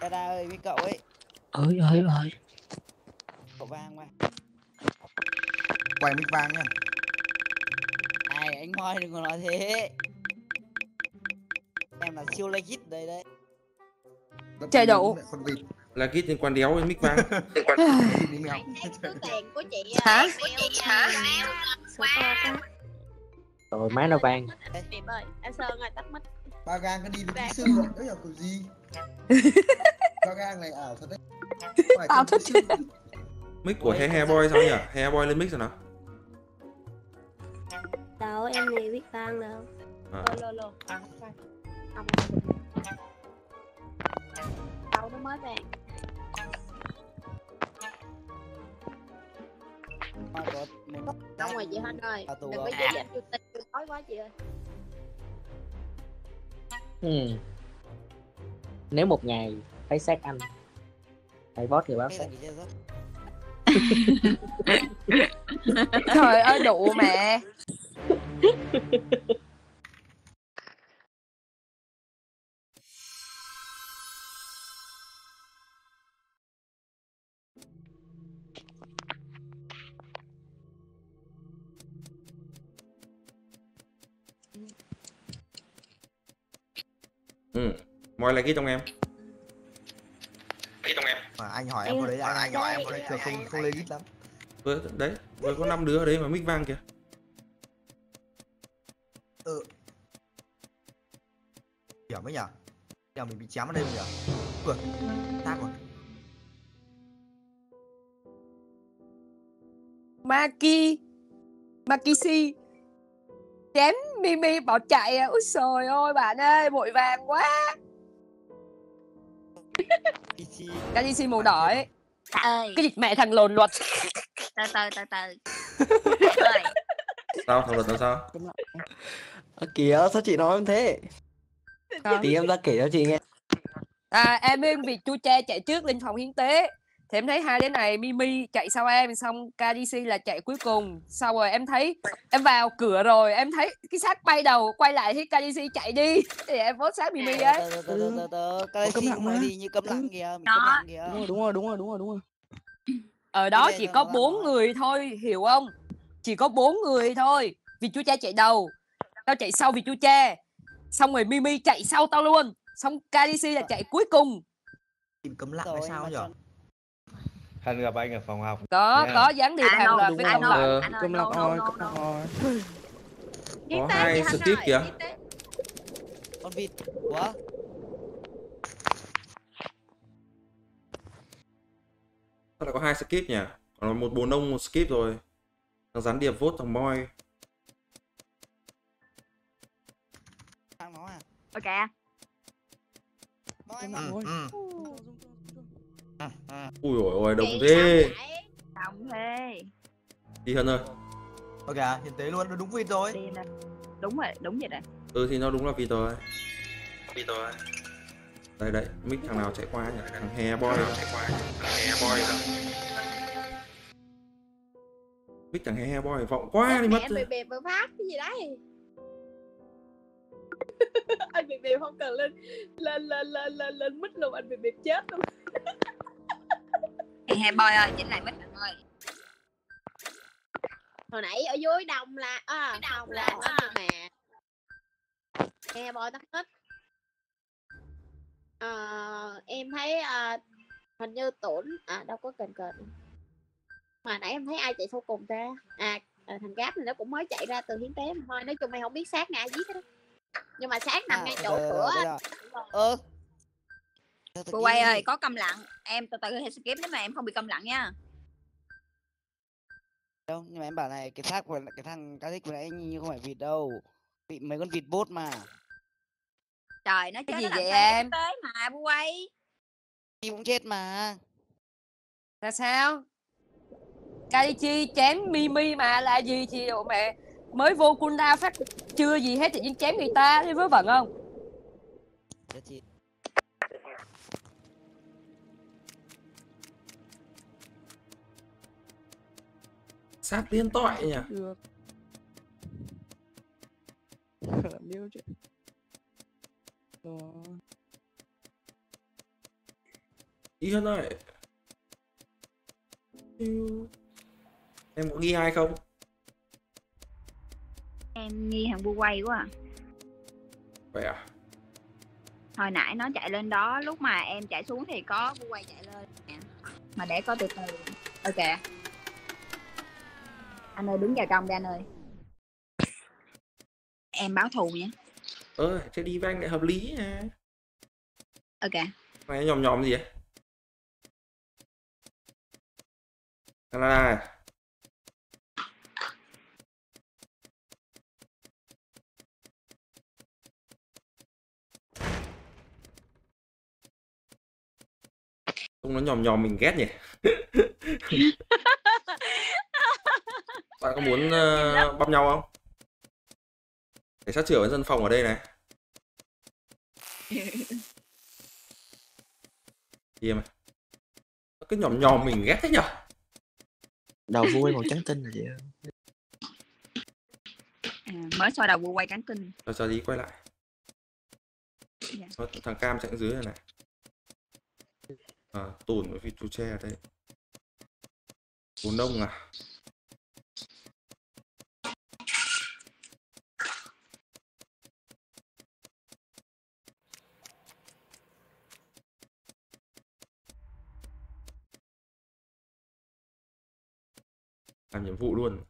Eda ơi, với cậu ấy. Ơi. Cậu vang qua. Quay mic vang nha. Này anh Moi đừng có nói thế. Em là siêu legit đây đấy. Chơi đủ. Con vịt. Là kit liên quan đéo với mic vang. Liên quan đến mèo. Tiền của chị. Hả? Rồi má nó vang. Em ơi, anh Sơn ơi, tắt mic. Ba gang có đi với kỹ sư rồi, đó là kiểu gì? Ba gang này ảo thật đấy. Ảo thật chứ. Mic của Hair Boy sao nhỉ? Hair Boy lên mic rồi nào? Đâu, em này biết vang đâu. Lô. Đâu nó mới vang. Xong rồi chị Hân ơi, đừng có dây dẹp chủ tịch, tối quá chị ơi. Nếu một ngày thấy xác anh, thấy boss người báo xác. Trời ơi đủ mẹ. Moi là cái trong em. Cái trong em. Mà anh hỏi em có đấy, anh hỏi em có đấy, không lấy ít lắm. Vừa đấy, vừa có 5 đứa ở đấy mà mic vang kìa. Hiểu mấy nhỉ? Giờ mình bị chém ở đây không nhỉ? Vượt, ta rồi. Maki chém Mimi bỏ chạy à. Úi trời ơi bạn ơi, bội vàng quá. Galaxy màu đỏ ấy. Ơi. Cái dịch mẹ thằng lồn luật. Từ. Sao thằng lồn làm sao? Kìa sao chị nói như thế? Tí em ra kể cho chị nghe. Em em vì Chu Cha chạy trước lên phòng hiến tế. Thì em thấy hai đứa này Mimi chạy sau em, xong Galaxy là chạy cuối cùng. Sau rồi em thấy em vào cửa rồi, em thấy cái xác bay đầu quay lại thấy Galaxy chạy đi. Thì em vốt xác Mimi ấy. Galaxy quay đi như câm lặng kìa, mình câm lặng kìa. Đúng rồi. Ở đó chỉ có 4 người thôi, hiểu không? Chỉ có 4 người thôi. Vì Chu Cha chạy đầu, tao chạy sau vì Chu Cha. Xong rồi Mimi chạy sau tao luôn. Xong Galaxy là chạy cuối cùng. Câm lặng hay sao nhỉ? Hân gặp anh ở phòng học. Có gián điệp hàng loạt với anh rồi. Câm lặng oi, câm lặng oi. Có 2 skip kìa. Con vịt quá. Sao lại có 2 skip nhỉ? Còn một bồn nông, 1 skip rồi. Thằng gián điệp vote thằng Moi. Thằng nó à? Ok. Ui dồi ôi, đồng thế. Đi Hân ơi. Ok, hiến tế luôn, đúng vịt rồi. Đúng vậy đấy. Ừ thì nó đúng là vịt rồi. Đây, mic thằng nào chạy qua nhỉ? Thằng Hair Boy mic thằng Hair Boy vọng quá đi mất. Mẹ bịp bịp phát cái gì đấy. Anh bịp bịp không cần lên mic luôn, anh bịp bịp chết luôn. Hair Boy ơi, chỉnh lại mic anh ơi. Hồi nãy ở dưới đồng là mẹ. Hair Boy tắt hết. Em thấy hình như Tổn đâu có cần mà nãy em thấy ai chạy sau cùng ta. Thằng Gáp này nó cũng mới chạy ra từ hiến tế thôi. Nói chung mày không biết xác ngại giết hết, nhưng mà xác nằm ngay chỗ cửa. Cô quay ơi, có câm lặng em từ từ hay skip nếu mà em không bị câm lặng nha. Đâu, nhưng mà em bảo này, cái xác của cái thằng cá thích của nãy như không phải vịt đâu, bị mấy con vịt bốt mà. Trời, nó chết gì vậy em? Tới mà bu quay. Chị cũng chết mà. Là sao? Kaichi chém Mimi mà là gì chị độ mẹ? Mới vô Kunda phát chưa gì hết tự nhiên chém người ta thế vớ vẩn không? Đó chị. Sát điên tội nhỉ? Được. Làm điêu chuyện. Ghi hơn rồi. Em có ghi hai không? Em nghi thằng bu quay quá à. Vậy à? Hồi nãy nó chạy lên đó, lúc mà em chạy xuống thì có bu quay chạy lên nè. Mà để có từ từ. Ơ kìa. Anh ơi đứng vào trong đi anh ơi. Em báo thù nhé. Ơ, thế đi với anh lại hợp lý nha. Ơ kìa. Mày nhòm nhòm gì vậy? Là không nó nhòm nhòm mình ghét nhỉ. Bạn có muốn băm nhau không? Để sát trưởng với dân phòng ở đây này. Gì mà cái nhòm nhòm mình ghét thế nhỉ? Đầu vui màu trắng tinh là gì không? À, mới soi đầu vui quay trắng tinh. Rồi giờ đi quay lại. Dạ. Thôi, thằng cam chạy dưới này này. À, tồn với chú tre ở đây. Tồn đông à? Làm nhiệm vụ luôn.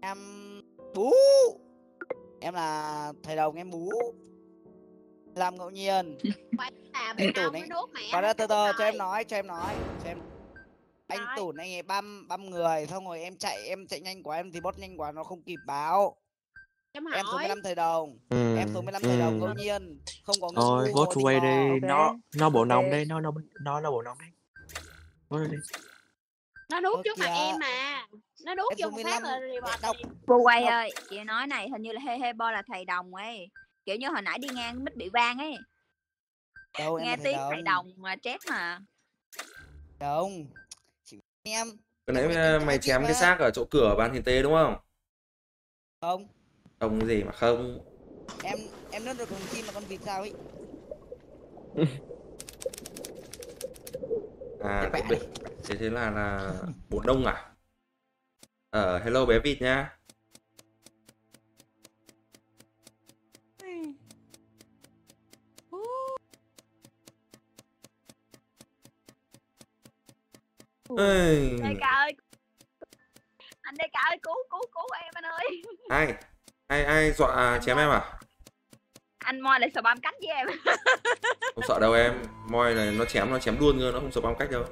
Em bú. Em là thầy đồng em bú. Làm ngẫu nhiên. Anh Tủn anh. Còn đã từ từ cho em nói. Anh Tủn anh ấy băm người xong rồi em chạy nhanh quá, em thì bot nhanh quá nó không kịp báo. Em xuống 15 thầy đồng. Em xuống 15 thầy đồng ngẫu nhiên, không có người. Thôi, vote away đi. Okay. Nó bộ nòng đây, nó bộ nòng đấy. Vote đi. Nó đút trước mặt em mà. Nó đút vô một phát là report. Vô quay ơi, chị nói này hình như là Hebo là thầy đồng ấy. Kiểu như hồi nãy đi ngang mít bị vang ấy. Đâu, nghe tiếng thầy đồng mà chết mà. Đồng. Em. Cái nãy mày chém cái xác ở chỗ cửa ban hiền tế đúng không? Không. Không gì mà không. Em nốt được con chim mà con vịt sao ấy. À thế là bộ đông à? Hello bé vịt nha. DK ơi. Anh DK ơi cứu em anh ơi. Ai? Ai dọa chém em à? Anh Moi lại spam cách với em. Không sợ đâu em, Moi là nó chém luôn cơ, nó không spam cách đâu.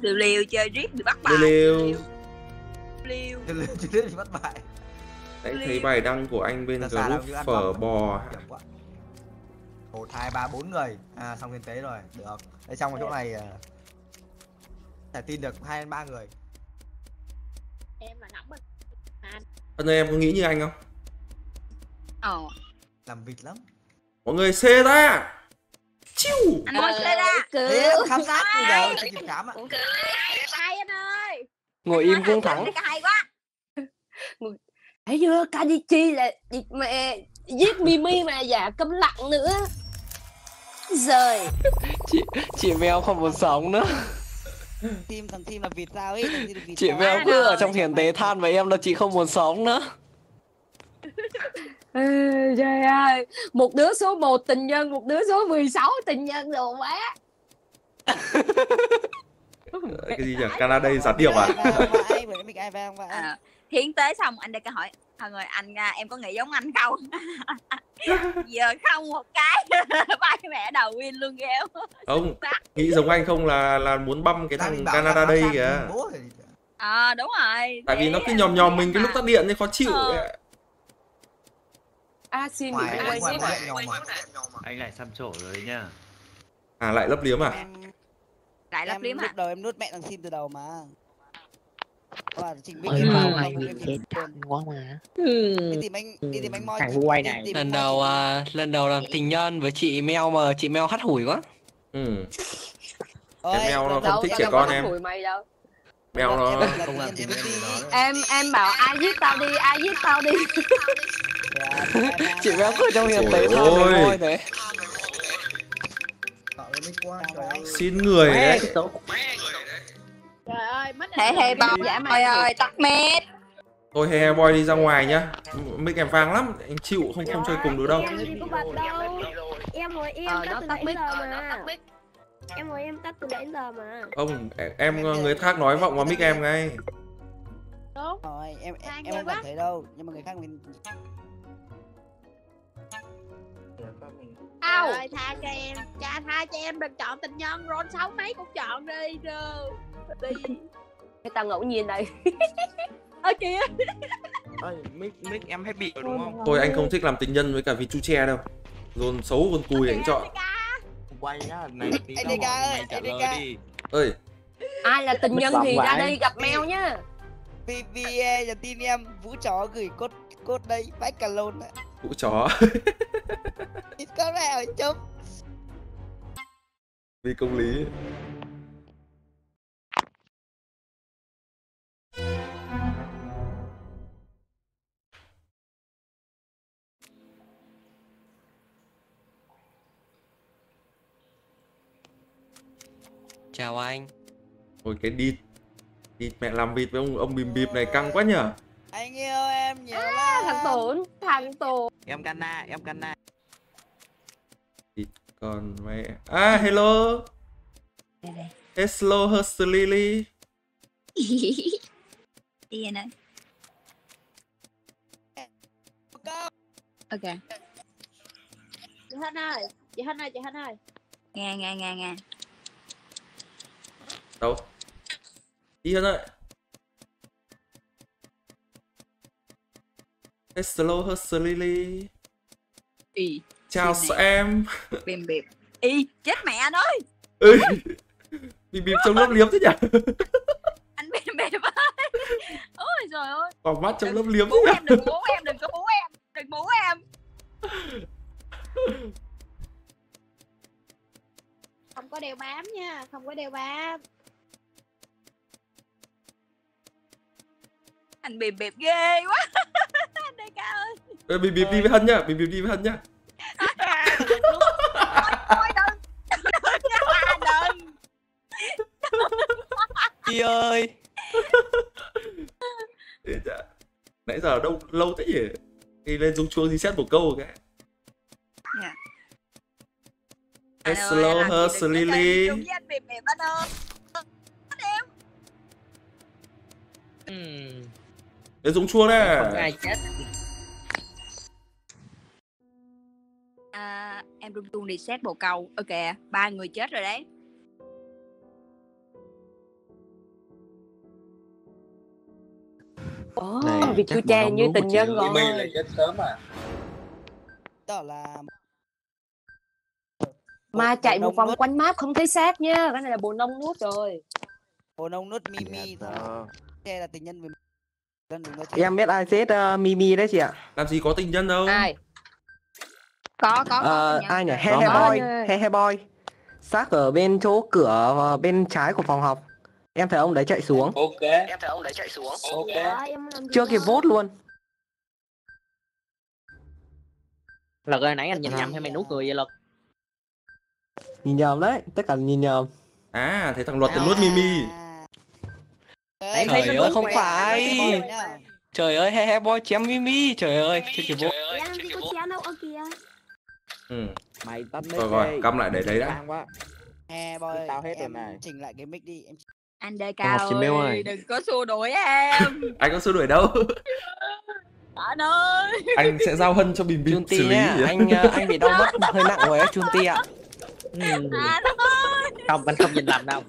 Liều liều chơi riết bị bắt bài. Liều liều chơi riết bị bắt bài. Đấy thấy bài đăng của anh bên group phở bò. 1, 2, 3, 4 người, à xong hiến tế rồi, được. Đấy xong ở chỗ này phải tin được 2-3 người. Em là nóng anh ơi, em có nghĩ như anh không? Làm vịt lắm. Mọi người xê ra. Chiu. Anh ơi xê ra. Cứu. Khám sát từ đầu thì kịp khám ạ. Hay anh ơi. Ngồi im vuông thẳng. Cái hay quá. Thấy chưa? Kadichi là dịch mẹ giết Mimi mà giả câm lặng nữa. Rồi. Chị mèo không còn sống nữa. Thằng Tim là vịt sao ấy. Chị Mèo cứ ở trong hiền tế than với em là chị không muốn sống nữa. Trời ơi. Một đứa số 1 tình nhân, một đứa số 16 tình nhân đồ quá. Cái gì nhỉ? Canada giả điệu à? Hiến tế xong anh DK hỏi thằng ơi anh em có nghĩ giống anh không? Giờ không một cái bay mẹ đầu win luôn gheo. Không nghĩ giống anh không là muốn băm cái thằng Canada đây kìa. À đúng rồi. Tại vì nó cứ nhòm nhòm mình cái lúc tắt điện nên khó chịu. À xin bị quay xíu. Anh lại xăm trổ rồi đấy nhá. À lại lấp liếm à? Lại lấp liếm à? Lúc đầu em nuốt mẹ thằng Sim từ đầu mà. Lần đầu làm tình nhân với chị Mèo mà chị Mèo hắt hủi quá. Cái Mèo nó không thích trẻ con em. Bèo rồi, không làm gì em bảo ai giết tao đi, ai giết tao đi. Chị Béo cứ trong hiệp đấy thôi. Xin người đấy. Trời ơi, mất hey boy, dạ mày ơi, tắt mét. Thôi hey boy đi ra ngoài nhá. Mic em vàng lắm, anh chịu không chơi cùng được đâu. Em ngồi im tắt từ nãy giờ mà. Em ngồi im tắt từ nãy giờ mà. Không, em người khác nói vọng vào mic em ngay. Đúng. Rồi, em không cảm thấy đâu, nhưng mà người khác mình. Tao ơi, tha cho em, cha tha cho em, đừng chọn tình nhân, roll 6 mấy cũng chọn đi rồi. Đi. Tao ngẫu nhiên đây. Ở kìa. Ôi, mic em hết bị rồi đúng không? Tôi anh không thích làm tình nhân với cả vịt chu tre đâu. Dồn xấu con cùi anh chọn. Quay á, này tí tao mày trả lời đi. Ơi. Ai là tình nhân thì ra đây gặp mèo nhá. PVE là tin em, Vũ Chó gửi code đây, bách cả lôn ạ. Vũ Chó. Có mẹ ở chung. Vì công lý. Chào anh. Ôi cái đi mẹ làm vịt với ông bìm bịp này căng quá nhở. Anh yêu em nhiều lắm. Thằng tổn. Em Canna. Vịt con mẹ. À hello. Hello her Lily. Đi anh. Ok. Chị Hân ơi. Nghe. Đâu? Đi Hân ơi. Hello her Lily. Ý. Chào em. Bìm bịp. Ý, chết mẹ anh ơi. Ý. Bìm bịp trong lớp liếm thế nhỉ? Anh bìm bịp ơi. Ôi giời ơi. Còn mắt trong lớp liếm. Đừng có bú em. Không có đeo bám nha, Anh bịp ghê quá. Đây DK ơi. Ê, bịp đi với Hân nhá, bịp đi với Hân nhá. Đừng. Chị ơi. Nãy giờ đâu lâu thế nhỉ? Đi lên rung chuông reset một câu cái. Dạ. Hello her Lily. Đến rung chuông đấy. Không ai chết. À, em rung chuông reset bồ câu. Ok, 3 người chết rồi đấy. Ồ, vịt chu tre như tình nhân rồi. Mày là chết sớm à? Đó là ma chạy một vòng quanh map không thấy xác nha, cái này là bồ nông nuốt rồi. Bồ nông nuốt Mimi thôi. Tre là tình nhân với em biết ai chết Mimi đấy chị ạ. Làm gì có tình nhân đâu. Ai? Có ai nhỉ? Hey boy. Xác ở bên chỗ cửa bên trái của phòng học. Em thấy ông đấy chạy xuống. Ok. Ok. Chưa kịp vote luôn. Lật ơi, nãy anh nhìn nhầm hay mày nuốt người vậy Lật? Nhìn nhầm đấy, tất cả nhìn nhầm. À, thấy thằng Luật từng nuốt Mimi. Trời ơi, không phải. Trời ơi, he boy chém Mimi, trời ơi, chưa kịp vote. Mày tắt mic. Rồi, cắm lại để đấy đã. He boy, tao hết rồi này. Chỉnh lại cái mic đi, em. Anh DK ơi, đừng có xua đuổi em. Anh có xua đuổi đâu. Anh ơi. Anh sẽ giao Hân cho bìm bìm xử lý. Anh bị đau mất hơi nặng rồi á Chun Ti ạ. Không, anh không nhìn lầm đâu.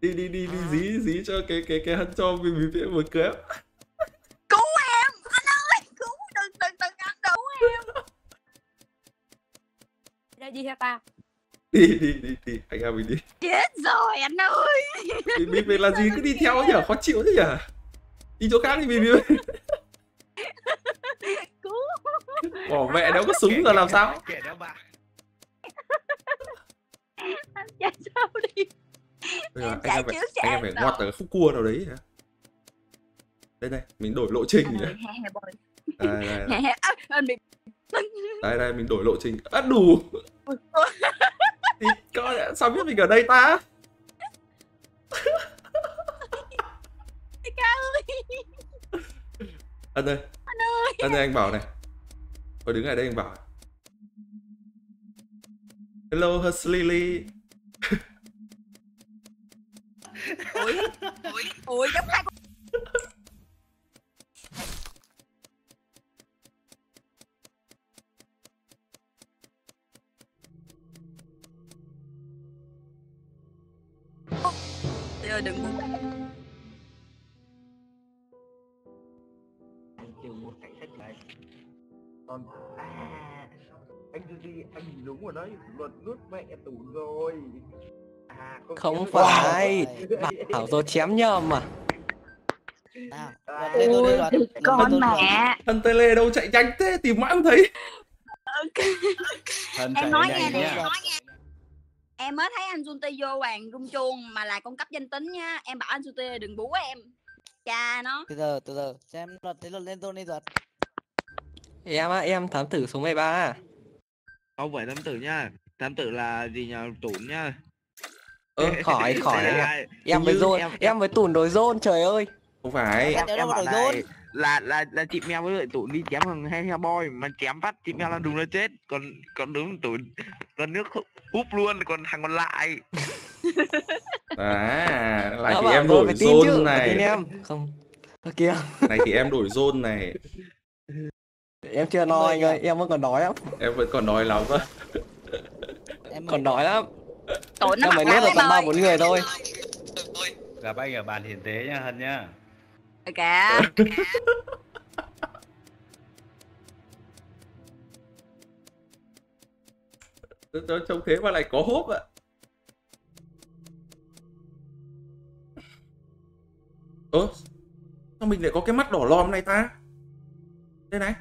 Đi dí cho cái Hân cho bìm bìm một cái. Đi hả ta? Đi, anh em mình đi. Chết rồi anh ơi. Mình làm gì cứ đi theo nhở, khó chịu thế nhở. Đi chỗ khác đi mình. Cứu. Ồ, mẹ đâu có súng rồi làm sao? Anh chạy sao đi. Rồi, em chạy trước cho anh. Em phải ngoặt ở khúc cua nào đấy hả? Đây đây, mình đổi lộ trình nhỉ. Đây đây, mình đổi lộ trình. À, đủ. Thì coi sao biết mình ở đây ta? Anh ơi, anh ơi, anh bảo này. Tôi đứng ở đây anh bảo. Hello Hushlily. Ôi, ôi, ôi, giống hai con. Trời đừng buồn. Anh kêu một cảnh sát lại. Còn anh đi, anh đúng rồi đấy, luật nuốt mẹ tủ rồi. Không phải, bảo rồi chém nhầm mà. Ôi, con mẹ. Thần Tele đâu chạy nhanh thế, tìm mãi không thấy. Em nói nghe nè. Em mới thấy anh Junti vô hoàng rung chuông mà là con cấp danh tính nha. Em bảo anh Junti đừng bú em. Cha nó. Từ giờ, xem luật thấy luật lên tôn đi rồi. Em á, em thám tử số 13 à? Không phải thám tử nha. Thám tử là gì nhờ, Tủn nha. Ơ khỏi này. Em với Tủn đối zone, trời ơi. Không phải. Em bảo này là chị Mèo với lại Tủn đi chém thằng Heo Boy mà chém phát chị Mèo là đúng là chết. Còn đúng Tủn là nước húp luôn, còn thằng còn lại. À, lại thì em đổi zone này. Không. Kia. Này thì em đổi zone này. Em chưa no anh ơi, em vẫn còn đói lắm. Em vẫn còn đói lắm á. Em còn đói lắm. Tổn nó mới nét là tầm 3-4 người thôi. Gặp anh ở bàn hiền tế nha Hân nhá. Cả. Trông thế mà lại có hốp ạ. Ơ, sao mình lại có cái mắt đỏ lòm này ta? Đây này.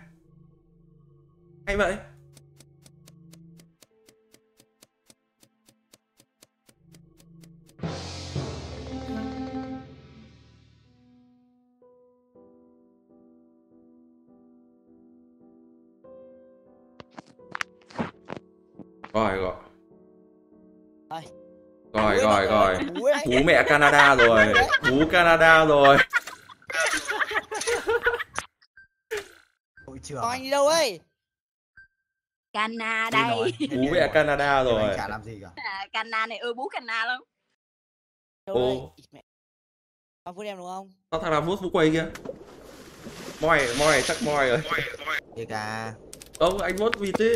Hay vậy. Rồi. Bú mẹ Canada rồi. Bú Canada rồi. Còn anh đi đâu ấy? Canada đây. Bú mẹ Canada rồi. Anh chả làm gì cả. Canada này ưa bú Canada lắm. Ô. Ông vứt em đúng không? Sao thằng nào vứt vũ quay kia? Moi chắc moi rồi. Kìa cả. Ông anh vứt vịt đi.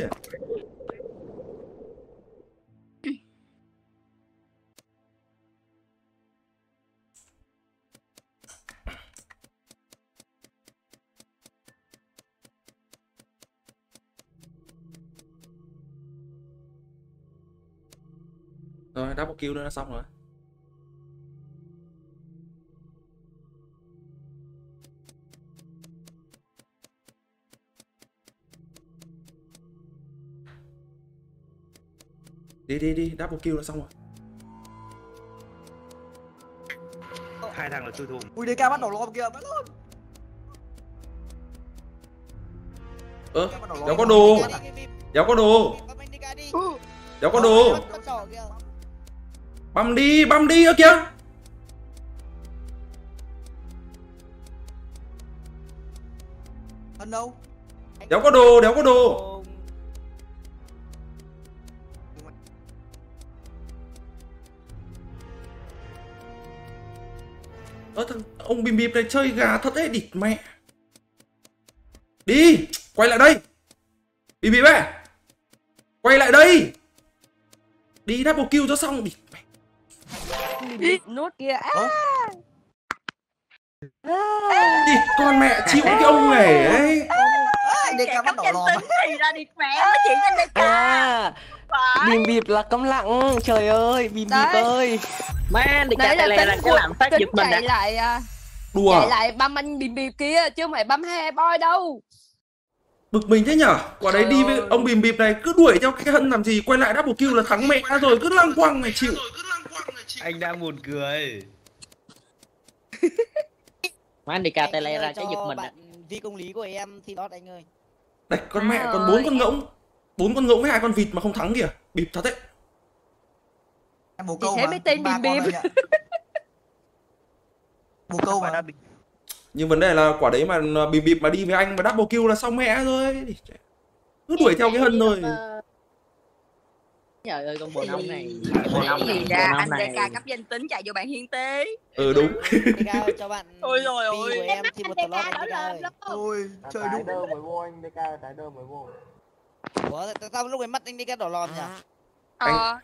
Rồi, double kill nữa là xong rồi. Đi, double kill là xong rồi. Hai thằng là chui thùng. Ui, DK bắt đầu lòm kìa, bắt luôn. Ơ, đéo có đồ. Đéo có đồ. Băm đi ở kìa. Hân đâu? Đéo có đồ. Ơ thằng ông Bìm Bịp này chơi gà thật đấy, địt mẹ. Đi, quay lại đây. Bìm Bịp ấy. Quay lại đây. Đi double kill cho xong, địt mẹ. Nốt kìa. Đi con mẹ chịu cái ông này ấy. Để cắm đỏ lò. Thì ra địt mẹ nó chỉ trên đây cả. Bìm Bịp là câm lặng, trời ơi, Bìm Bịp ơi. Man, địch chạy lại là cứ làm phát giật mình đấy. Đùa. Chạy lại băm anh Bìm Bịp kia chứ không phải băm Heo Boy đâu. Bực mình thế nhở. Quả đấy đi với ông bìm bịp này, cứ đuổi theo cái Hân làm gì, quay lại double kill là thắng mẹ rồi, cứ lăng quăng này chịu. Anh đang buồn cười. Má anh đi cà tay lay ra cái giật mình. Vì công lý của em thì đó anh ơi. Đấy, con mẹ còn 4 con ngỗng với 2 con vịt mà không thắng kìa. Bịp thật đấy. Em bồ câu thế mới tên bìm bịp. Bồ câu mà. Nhưng vấn đề là quả đấy mà bịp bịp mà đi với anh mà double kill là xong mẹ rồi. Cứ đuổi theo cái Hân rồi. Trời ơi con bồn ong này. Bồn ong gì ra anh DK cấp danh tính chạy vô bạn hiên tế. Ừ đúng. DK cho bạn. Ôi rồi ơi. Em thì một tờ lót anh DK. Ôi chơi đúng. Đơ mới vô anh DK, tái đơ mới vô. Ủa sao lúc ấy mắt anh DK đỏ lòm nhỉ?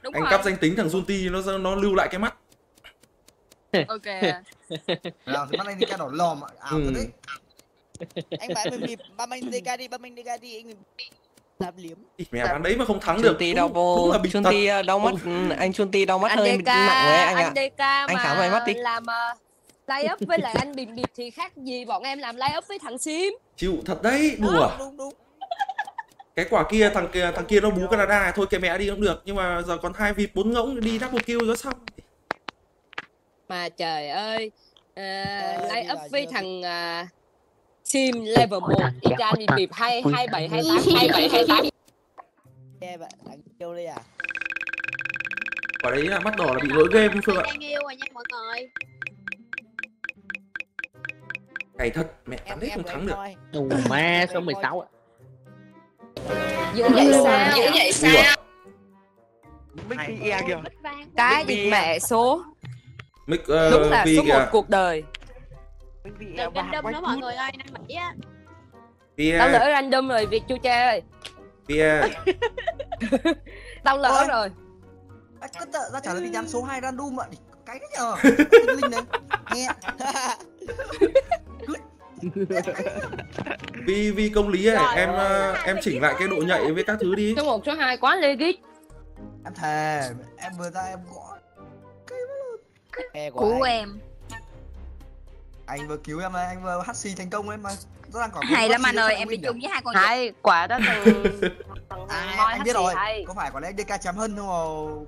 Đúng rồi. Anh cấp danh tính thằng Junti nó lưu lại cái mắt. Ok. Làm thì mắt anh DK đỏ lòm ạ. Ảo thật đấy. Anh phải mình bịp ba anh DK đi anh đạp liếm. Mẹ bán đấy mà không thắng được. Tí đau vô. Junti đau mắt, anh Junti đau mắt anh hơi DK, nặng đấy anh ạ. Anh DK anh khám vài mắt đi. Làm lay up với lại anh bìm bịp thì khác gì bọn em làm lay up với thằng Sim. Chịu thật đấy, đùa. Đúng. Cái quả kia thằng kia nó bú Canada thôi kệ mẹ đi cũng được, nhưng mà giờ còn 2 vịt 4 ngỗng đi double kill rồi xong. Mà trời ơi, lay up với thằng Sim level 1 đi ra đi bịp 2728. Em ạ, thằng kêu đi à. Quả đấy là mắt đỏ là bị lỗi game Phương ạ. Anh yêu rồi nha mọi người. Cày thật, mẹ tắm hết không thắng được. Đù ma số 16 ạ. Dữ vậy sao? Cái gì mẹ số. Đúng là số 1 cuộc đời. Đừng random đó mọi người ơi, anh Mỹ á. Tao lỡ random rồi, Việt Chu Cha ơi. Tao lỡ rồi. Anh cứ tự ra trả lời tin nhắn số 2 random ạ. Cái đấy nhờ. Tinh linh đấy. Nghe. Vì công lý này em chỉnh lại cái độ nhạy với các thứ đi. Số 1 số 2 quá lê gít. Em thề, em vừa ra em gõ cái của em. Anh vừa cứu em, anh vừa HC thành công em mà. Rất là còn hay lắm anh ơi, em đi chung với 2 con. Hay quả đó từ anh biết rồi. Có phải quả đấy DK chém Hân không mà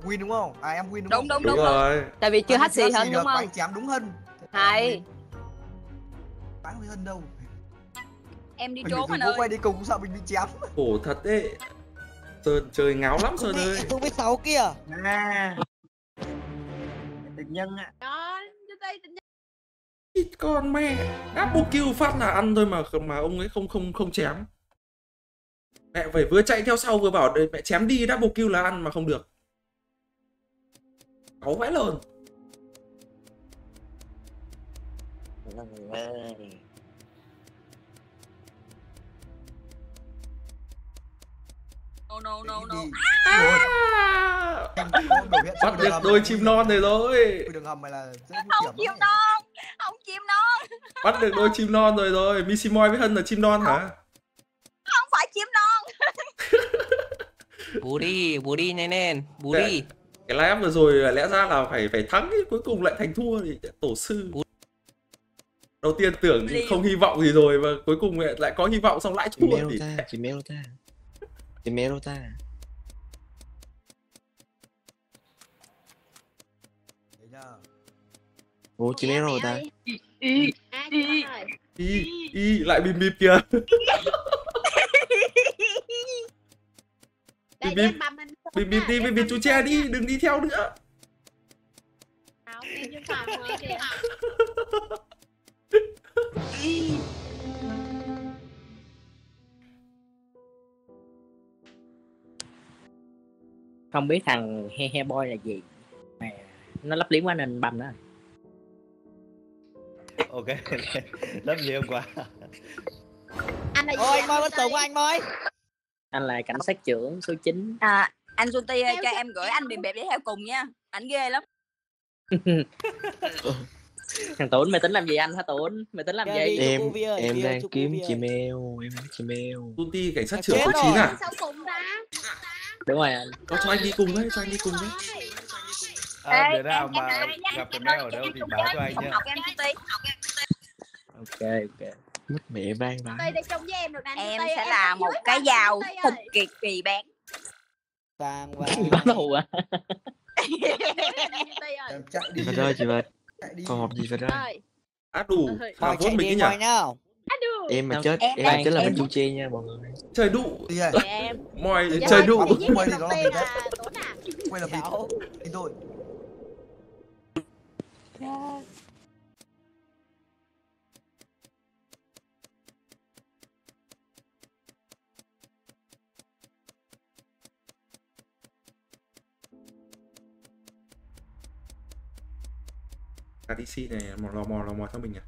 win đúng không? À em win đúng không? Đúng rồi. Tại vì chưa HC Hân đúng không? Anh chém đúng Hân. Hay. Bán với Hân đâu. Em đi trốn anh ơi. Quay đi cùng cũng sợ mình bị chém. Khổ thật đấy. Sơn chơi ngáo lắm Sơn ơi. Tôi biết 6 kia. Tình nhân ạ. Đó, đưa tay tình nhân. Con mẹ, double kill phát là ăn thôi mà ông ấy không chém. Mẹ phải vừa chạy theo sau vừa bảo đây mẹ chém đi double kill là ăn mà không được. Cáu vãi lồn. No. Bắt được đôi chim non này rồi. Không chim non. Bắt được đôi chim non rồi. Missimoy với Hân là chim non hả? Không phải chim non. Bù đi nên. Bù đi. Cái live vừa rồi lẽ ra là phải thắng ấy, cuối cùng lại thành thua thì tổ sư. Đầu tiên tưởng không hy vọng gì rồi và cuối cùng lại có hy vọng xong lại thua thì. Chim mèo ta. Ô chim mèo rồi ta. Lại bìm kìa. Bìm đi với Việt Chú Tre đi, đừng đi theo nữa. Không biết thằng he boy là gì mà nó lấp liếm quá nên bầm đó. Ok, lấp liếm quá. Anh Moi, tụ của anh Moi. Anh là cảnh sát trưởng số 9. Anh Junti ơi, cho em gửi anh bìm bẹp để theo cùng nha. Ảnh ghê lắm. Thằng Tuấn mày tính làm gì anh hả Tuấn? Mày tính làm gì? Em đang kiếm chị Mèo, em kiếm chị Mèo. Junti cảnh sát trưởng số 9 à? Đúng rồi anh. Có cho anh đi cùng đấy, cho anh đi cùng đấy. Để nào mà gặp cái Mèo ở đâu thì báo cho anh nha. Ok. Mất mẹ ban bán. Đây đây trông với em được anh. Em sẽ em là một cái dao cực kỳ bán. Vàng và đầu à. Em chạy đi. Phải rồi chị Vật. Còn hộp gì phải rồi. Á đủ. Thôi chạy đi coi nào. Em mà chết, em chết là mình chu che nha mọi người. Chơi đụ gì vậy? Mọi chơi đụ. Mọi thì đó là mình đấy. Quay là mình. Đi thôi. ATC này lò mò cho mình à.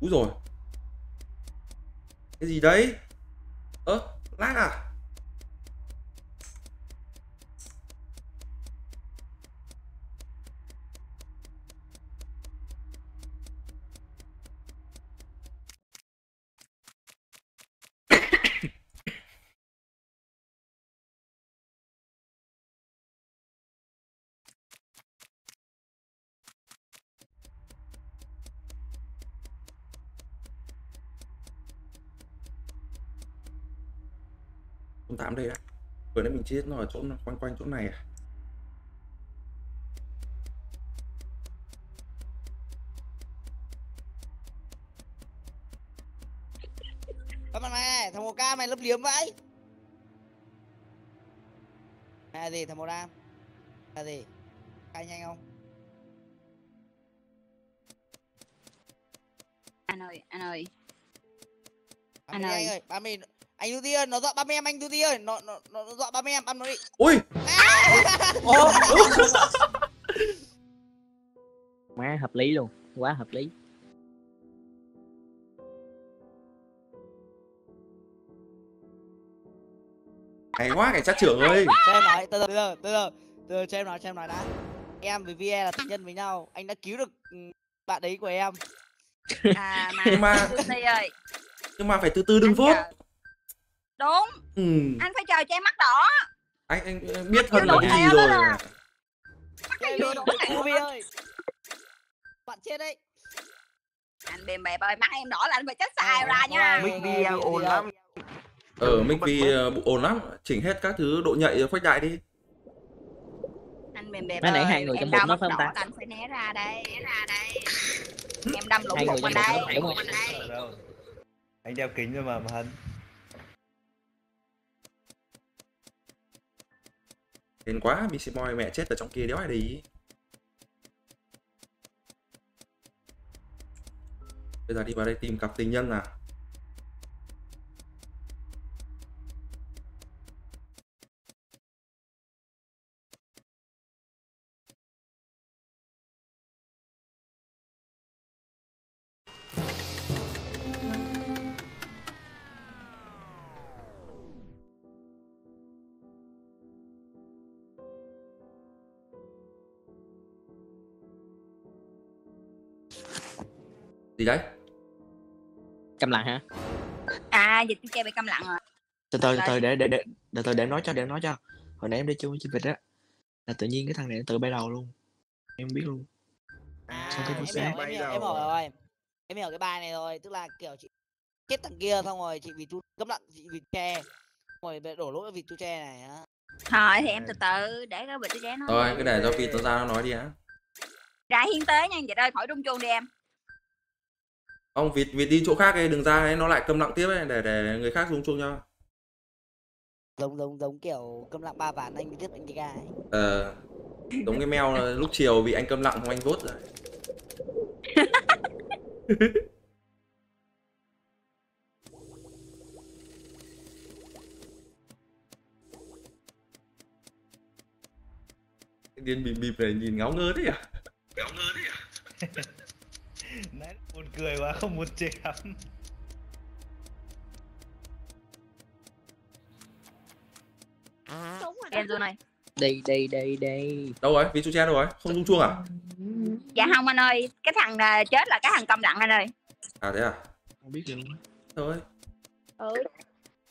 Úi rồi. Cái gì đấy? Ơ, lát à? Tạm đây ạ. Vừa nãy mình chết nó ở chỗ quanh chỗ này à. Các bạn này, thằng 1K mày lấp liếm vậy. Mày gì thằng 1K? Mày gì? Khai nhanh không? Anh ơi. Anh ơi, ba mình anh Du Ti ơi, nó dọa ba em, anh Du Ti ơi, nó dọa ba em, ăn nó đi. Ui. Má hợp lý luôn, quá hợp lý. Hay quá cảnh sát trưởng ơi. Cho em nói, từ từ cho em nói đã. Em với VE là tình nhân với nhau, anh đã cứu được bạn đấy của em. À mà nhưng mà phải từ từ đừng vốt. Đúng. Ừ. Anh phải chờ cho em mắt đỏ. Anh biết hơn là cái gì rồi. Mắt bạn chết đấy. Anh bềm bẹp ơi, mắt em đỏ là anh phải chết xài ra nha. Mic đi ồn lắm. Mic đi ồn lắm, chỉnh hết các thứ độ nhạy khuếch đại đi. Anh bềm bẹp. Mấy nãy hai người trong một nó phải không ta? Anh phải né ra đây, Em đâm lủng một bên đây. Anh đeo kính rồi mà hắn. Đến quá, Missy Boy mẹ chết ở trong kia đéo ai để ý. Bây giờ đi vào đây tìm cặp tình nhân nào. Gì đấy? Câm lặng hả? À, dịch kia bị câm lặng rồi. Từ từ để em nói cho, Hồi nãy em đi chung với Vịt á, là tự nhiên cái thằng này nó tự bay đầu luôn. Em biết luôn. À, em hiểu cái bài này rồi, tức là kiểu chị chết thằng kia xong rồi chị vì tu cấm lặng, chị vì tre. Rồi đổ lỗi vì tu tre này á. Thôi thì em từ từ để cái Vịt nó. Thôi cứ để cho Vịt nó ra nó nói đi á. Ra hiến tế nha Vịt ơi, khỏi rung chuông đi em. Ông Vịt đi chỗ khác ấy, đừng ra ấy, nó lại câm lặng tiếp ấy, để người khác rung chuông cho. Giống kiểu câm lặng ba ván anh tiếp anh cái gà ấy. Giống cái mèo lúc chiều bị anh câm lặng không anh vốt rồi. Điên bịp này nhìn ngáo ngơ thế à? Nãy buồn cười quá không muốn chém. Em rồi này. Đây. Đâu rồi? Ví chú che đâu rồi? Không rung chuông à? Dạ không anh ơi, cái thằng chết là cái thằng câm lặng anh ơi. À thế à? Không biết gì luôn. Thôi.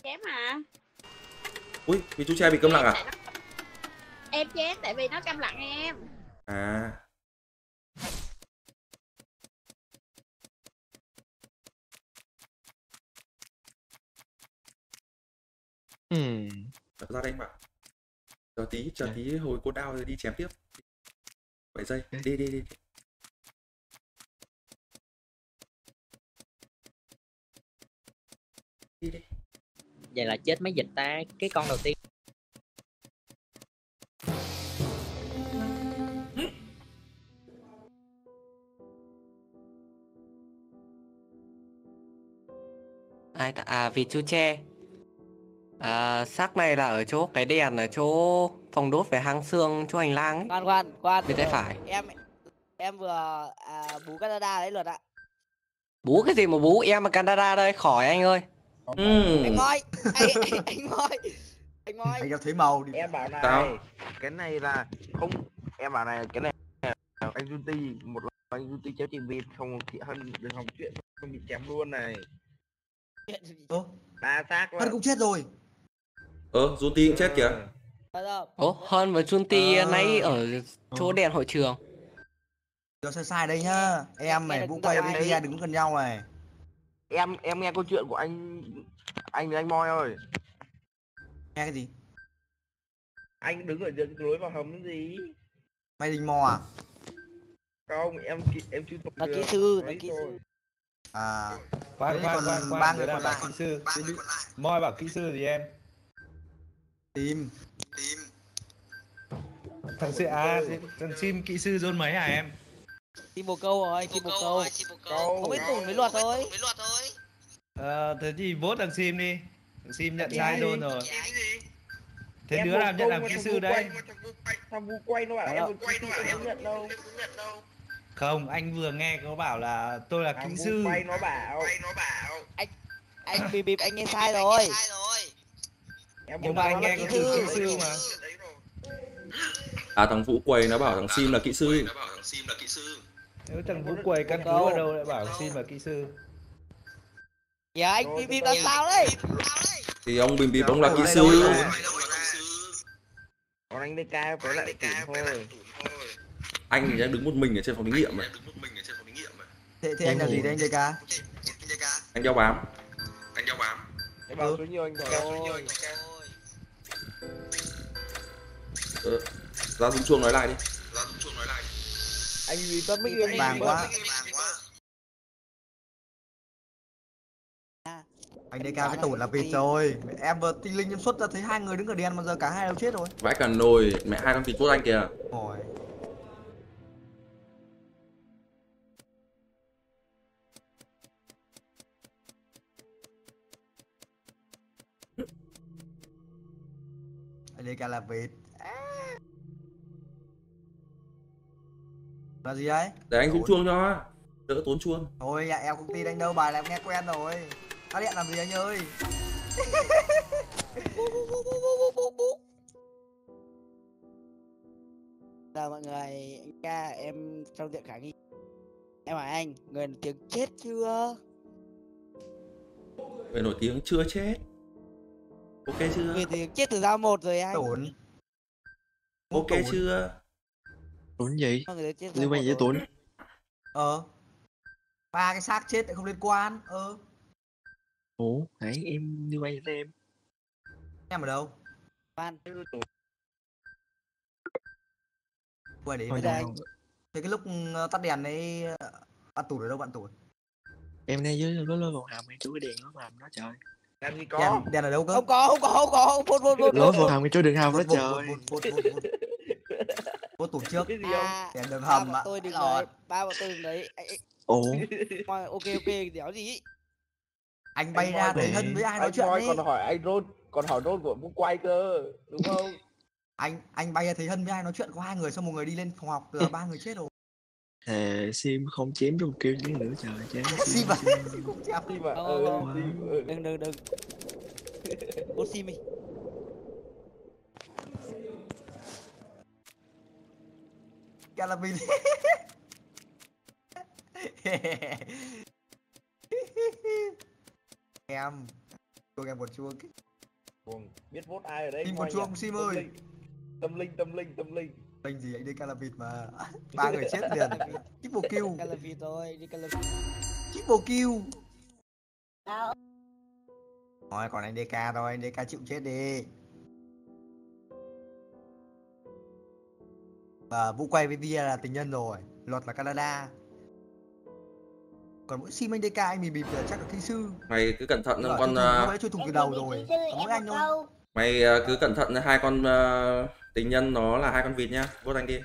Chém hả? Ui, vì chú Tre bị câm lặng à? Em chém tại vì nó câm lặng em. À. Đập ra đây em ạ. Chờ tí hồi cô đau rồi đi chém tiếp. 7 giây, đi. Đi. Vậy là chết mấy dịch ta, cái con đầu tiên. Ai ta? À, vì chú Tre. À, xác này là ở chỗ cái đèn, ở chỗ phòng đốt về hang xương, chỗ hành lang ấy. Khoan bên tay phải. Em vừa bú Canada đấy Luật ạ. Bú cái gì mà bú, em ở Canada đây, khỏi anh ơi. Anh Ngoi, anh Ngoi anh cho thấy màu đi. Em bảo này tao. Cái này là không, em bảo này cái này anh Duty một lần anh Duty chéo chị Vịt không chị Hân đừng hòng chuyện không bị chém luôn này. Ơ, ba xác Hân cũng chết rồi. Duty cũng chết kìa. Hân và Duty nãy ở chỗ đèn hội trường. Giờ sai đây nhá, em này cũng quay với kia đứng gần nhau này. Em nghe câu chuyện của anh Moi ơi. Nghe cái gì? Anh đứng ở dẫn lối vào hầm cái gì? Mày đình mò à? Không, em chưa tục được. Là kỹ sư. À, khoan, ba người còn lại. Kỹ sư. Moi bảo kỹ sư gì em? Tìm. Thằng sư à, thằng Sim kỹ sư zone mấy hả em? Kim một câu rồi. Không biết cùng với Luật thôi. Thế thì vote thằng Sim đi. Thằng Sim nhận sai luôn rồi. Thế em đứa làm nhận làm kỹ sư đây. Thằng Vũ quay nó bảo em nhận đâu. Không, anh vừa nghe nó bảo là tôi là kỹ sư. Quay nó bảo. Anh bịp anh nghe sai rồi. Nhưng mà anh nghe có từ kỹ sư mà. À, thằng Vũ Quầy nó bảo thằng Sim là kỹ sư. Nếu thằng Vũ Quầy căn cứ ở đâu lại bảo Sim là kỹ sư? Dạ anh Bim là sao đấy? Thì ông Bim ông là kỹ sư. Còn anh DK với lại Tủn thôi. Anh thì đang đứng một mình ở trên phòng thí nghiệm mà. Thế anh là gì đấy anh DK? Anh đeo bám. Em bảo số nhiều anh rồi. Ra Dũng Chuông nói lại đi. Anh vì tớ mới yên vàng quá. Anh DK với Tủn là vịt rồi. Em vừa tinh linh em xuất ra thấy hai người đứng ở đèn mà giờ cả hai đều chết rồi. Vãi cả nồi, mẹ hai con vịt cốt anh kìa. Rồi. Anh DK là vịt. Là gì đấy? Để anh Dũng Chuông cho, đỡ tốn chuông. Thôi dạ, em cũng tin anh đâu, bài này em nghe quen rồi. Phát hiện làm gì anh ơi? Chào mọi người, anh Ca, em trong tiệm khả nghi. Em hỏi anh, người nổi tiếng chết chưa? Người nổi tiếng chưa chết. Ok chưa? Người nổi tiếng chết từ giao 1 rồi anh. Tốn. Ok chưa? Tốn gì? Liên quan gì Tốn? Ba cái xác chết lại không liên quan. Ủa, nãy em liên quan gì tới em? Em ở đâu? Ban. Quay để với anh. Thế cái lúc tắt đèn đấy, bạn Tủn ở đâu bạn Tủn? Em ngay dưới lối vào hầm, chỗ cái đèn lối vào hầm đó trời. Đèn gì có? Đèn ở đâu cơ? Không có. Vụt. Lối vào hầm cái chỗ đường hầm đó trời. Vô Tủn trước. Cái gì không? Đèn đường hầm ạ. Tôi đừng đấy, ba bọn tôi đừng đấy. Ồ. Ok, đéo gì? Anh bay ra thấy Hân với ai nói chuyện đi. Còn hỏi anh Rôn, còn hỏi Rôn của Vũ Quay cơ, đúng không? Anh bay ra thấy Hân với ai nói chuyện, có hai người xong một người đi lên phòng học, giờ ba người chết rồi. Thề Sim không chém trong kêu chứ nữa trời chém. Sim à? Sim cũng chém đi mà. Đừng. Bố Sim đi. Calabin. Em buồn chuông. Biết vote ai ở đây. Tim con chuông Sim ơi. Tâm linh. Linh gì anh DK là vịt mà. Ba người chết liền. Triple kill. DK là vịt thôi, DK là vịt. Triple kill. Thôi còn anh DK thôi, anh DK chịu chết đi. Và Vũ quay với Bia là tình nhân rồi, Luật là Canada. Còn mỗi Sim anh DK anh mình bịp là chắc là kỹ sư. Mày cứ cẩn thận con. Mày chui thùng từ đầu rồi. Mỗi anh thôi. Mày cứ cẩn thận hai con tình nhân nó là hai con vịt nhá. Vô anh đi.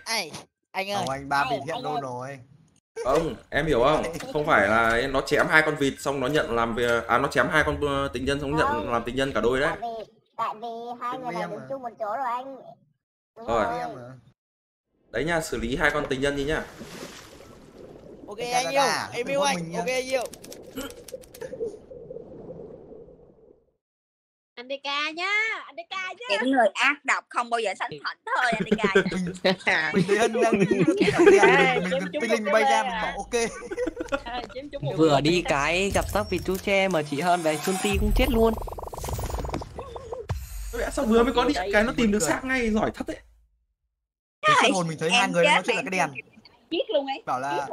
Anh ơi. Anh ba vịt hiện đâu rồi. Không, em hiểu không? Không phải là nó chém hai con vịt xong nó nhận làm về à nó chém hai con tình nhân xong nhận làm tình nhân cả đôi đấy. Tại vì hai người này đứng chung một chỗ rồi anh. Rồi. Đấy nha, xử lý hai con tình nhân đi nhá. Ok anh yêu, em yêu anh. Ok anh yêu. Anh DK nhá, anh DK nhá. Những người ác độc không bao giờ sánh thảnh thôi anh DK. Mình bay ra mình bảo ok. Vừa đi cái gặp tóc vịt chú tre mà chị Hơn về Xuân Ti cũng chết luôn. Sao vừa mới có đi cái nó tìm được xác ngay, giỏi thật đấy. Cái hồn mình thấy hai người nó chuyện là cái đèn. Biết luôn ấy. Bảo là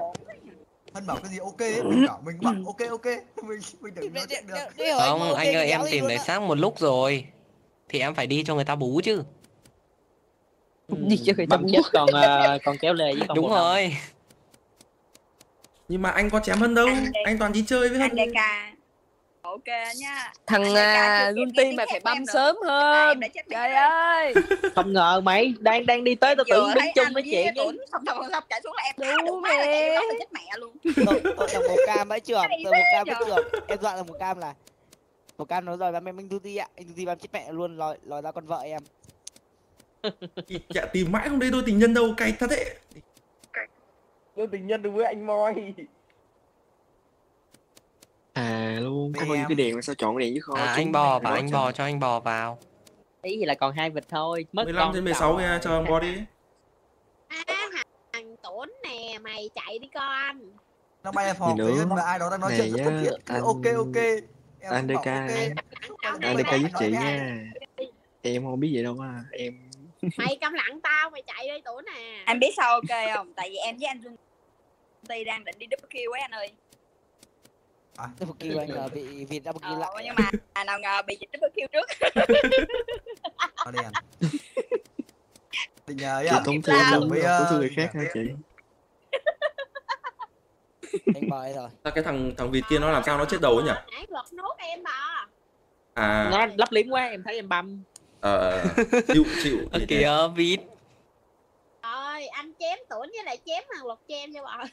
Hân bảo cái gì ok ấy, mình bảo mình bảo ok mình đừng nói chuyện được. Không anh okay, ơi em tìm thấy xác một lúc rồi thì em phải đi cho người ta bú chứ. Đi cho người ta bú còn kéo lề với con. Đúng rồi. Không? Nhưng mà anh có chém Hân đâu, anh toàn đi chơi với Hân. Ok nha. Thằng Junti mà phải băm sớm hơn. Trời ơi. Không ngờ mày đang đi tới tao tưởng đứng chung với chị. Xong chạy xuống là em. Đúng mẹ. Chết mẹ luôn. Tôi là một cam mới trưởng, em dọa là một cam là. Một cam nó rồi băm em anh Junti ạ. Anh Junti băm chết mẹ luôn, lòi ra con vợ em. Dạ tìm mãi không thấy đôi tình nhân đâu, cay thật đấy. Đôi tình nhân đối với anh Moi. À luôn, có bao nhiêu cái đèn mà sao chọn cái đèn chứ không? À anh bò vào, anh bò cho anh bò vào. Ý gì là còn hai vịt thôi, mất 15/16 nha, cho ông bò đi. À thằng Tuấn nè, mày chạy đi con. Nó bay phòng thì mà ai đó đang nói chuyện rất thân thiện. Ok. Anh DK. Anh DK giúp chị nha. Em không biết vậy đâu mà, em. Mày câm lặng tao, mày chạy đi Tuấn nè. Anh biết sao ok không? Tại vì em với anh Junti đang định đi double kill ấy anh ơi. Double kill anh ngờ bị vịt double kill lại. Nhưng mà nào ngờ bị vịt double kill trước. Có đèn. Tình nhờ chị tốn thương với người khác hả chị? Anh bòi rồi. Cái thằng vịt kia nó làm sao nó chết đầu ấy nhỉ? Nãy Luật nốt em mà. À. Nó lấp liếm quá em thấy em băm. Chịu. Kìa vịt. Rồi anh chém Tuấn với lại chém thằng Luật cho em nha bọn.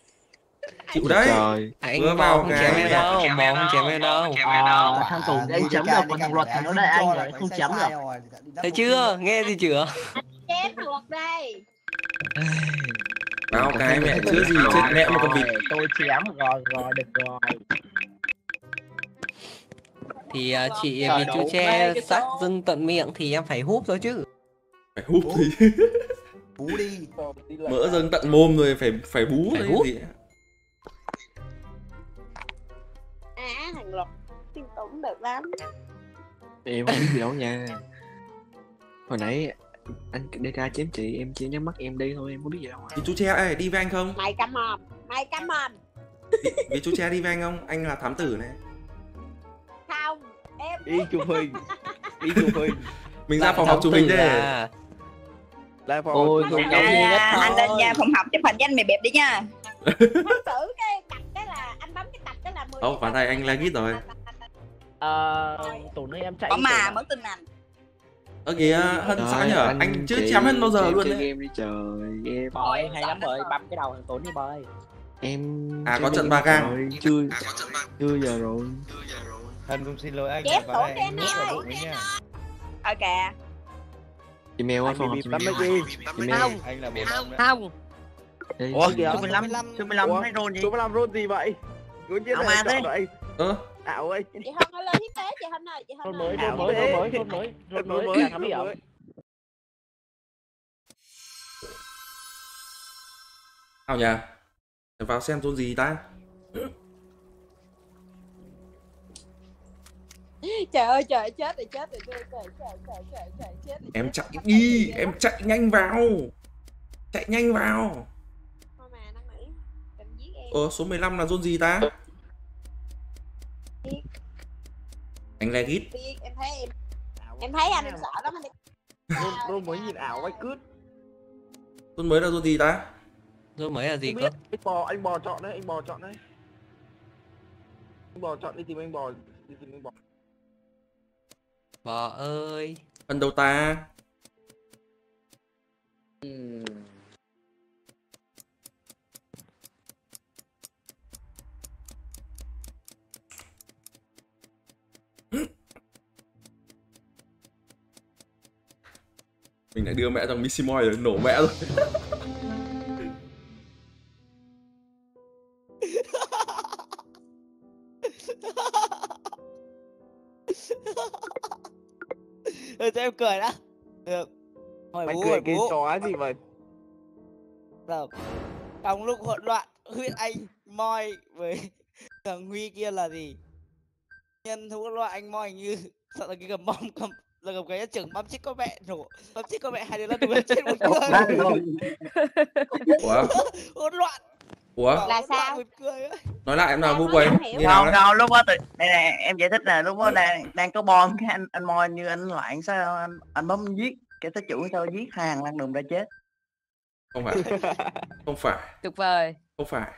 Chịu đấy. Trời. Anh vào không chém em đâu, mò không chém em đâu. Thằng Tùng anh chấm đâu, còn thằng Luật nó đây anh lại không chấm rồi. Thấy chưa? Nghe gì chưa? Chém thằng Luật đây. Bao cái mẹ chứa gì chết mẹ một con vịt. Tôi chém rồi được rồi. Thì chị vịt chú tre sắc dưng tận miệng thì em phải húp rồi chứ. Phải húp thì bú đi. Mỡ dưng tận mồm rồi phải bú gì. Thằng Luật tin tưởng được lắm. Em không biết gì đâu nha. Hồi nãy anh DK chém chị, em chỉ nhắm mắt em đi thôi, em không biết gì đâu. Vì chú Tre ơi, đi với anh không? Mày cắm mồm. Vì chú Tre đi với anh không? Anh là thám tử này. Không, em đi chụp hình. Mình ra phòng học chụp hình đây. Ra phòng học chụp hình. Anh lên nha, phòng học chụp hình với anh mày bẹp đi nha. Thám tử cái cặp cái là anh bấm cái cặp cái là 10. Ô, phản tay anh lag ít rồi. Tổn ơi em chạy. Có mà mất tin anh. Ơ kìa, Hân sao nhở? Anh chưa chém Hân bao giờ luôn đấy. Em đi trời. Em ơi, hay lắm rồi, băm cái đầu thằng Tổn đi bơi. Em à có trận 3 gang. Chưa giờ rồi. Hân cũng xin lỗi anh. Chép Tổn cho em ơi. Ơ kìa. Chị Mèo ơi, phòng học chị Mèo. Không. Ủa kìa, số 15 hay roll gì? Số 15 roll gì vậy? Cứ như thế này vậy. Ảo ơi. Chị Hân nó lên thiết kế chị Hân ơi, chị Hân ơi. Mới là thấm hiểu. Sao nhỉ? Vào xem con gì ta? Trời ơi trời, chết rồi, chết rồi, trời, chết rồi. Em chạy đi, em chạy nhanh vào. Chạy nhanh vào. Thôi mà nó nghĩ định giết em. Số 15 là zone gì ta? Biết. Anh là ghít. Biết, em thấy em thấy anh sợ lắm anh. Zone mới nhìn ảo quá cứt. Zone mới là zone gì ta? Zone mới là gì cơ? Anh bò chọn đấy, anh bò chọn đấy. Anh bò chọn đi, tìm anh bò, đi tìm anh bò. Bò ơi, phần đầu ta. Mình lại đưa mẹ thằng Missimoy rồi, nổ mẹ rồi. Cho em cười đã. Được. Mày cười cái chó gì vậy? Được. Trong lúc hỗn loạn huyết anh Moi với thằng Huy kia là gì? Nhân hỗn loạn anh Moi như sợ là cái cầm cái trưởng bấm chết có mẹ nổ, bấm chết có mẹ hai đứa nó đùa chết một người. Hỗn loạn. Ủa? Là sao? Nói lại em nào vu quay như nào đâu, lúc đó đây này em giải thích là lúc đó đang có bom cái anh Moi như anh loạn sao anh bấm giết cái thứ chủ sao giết hàng lăn đùng ra chết. Không phải. Không phải. Tuyệt vời. Không phải.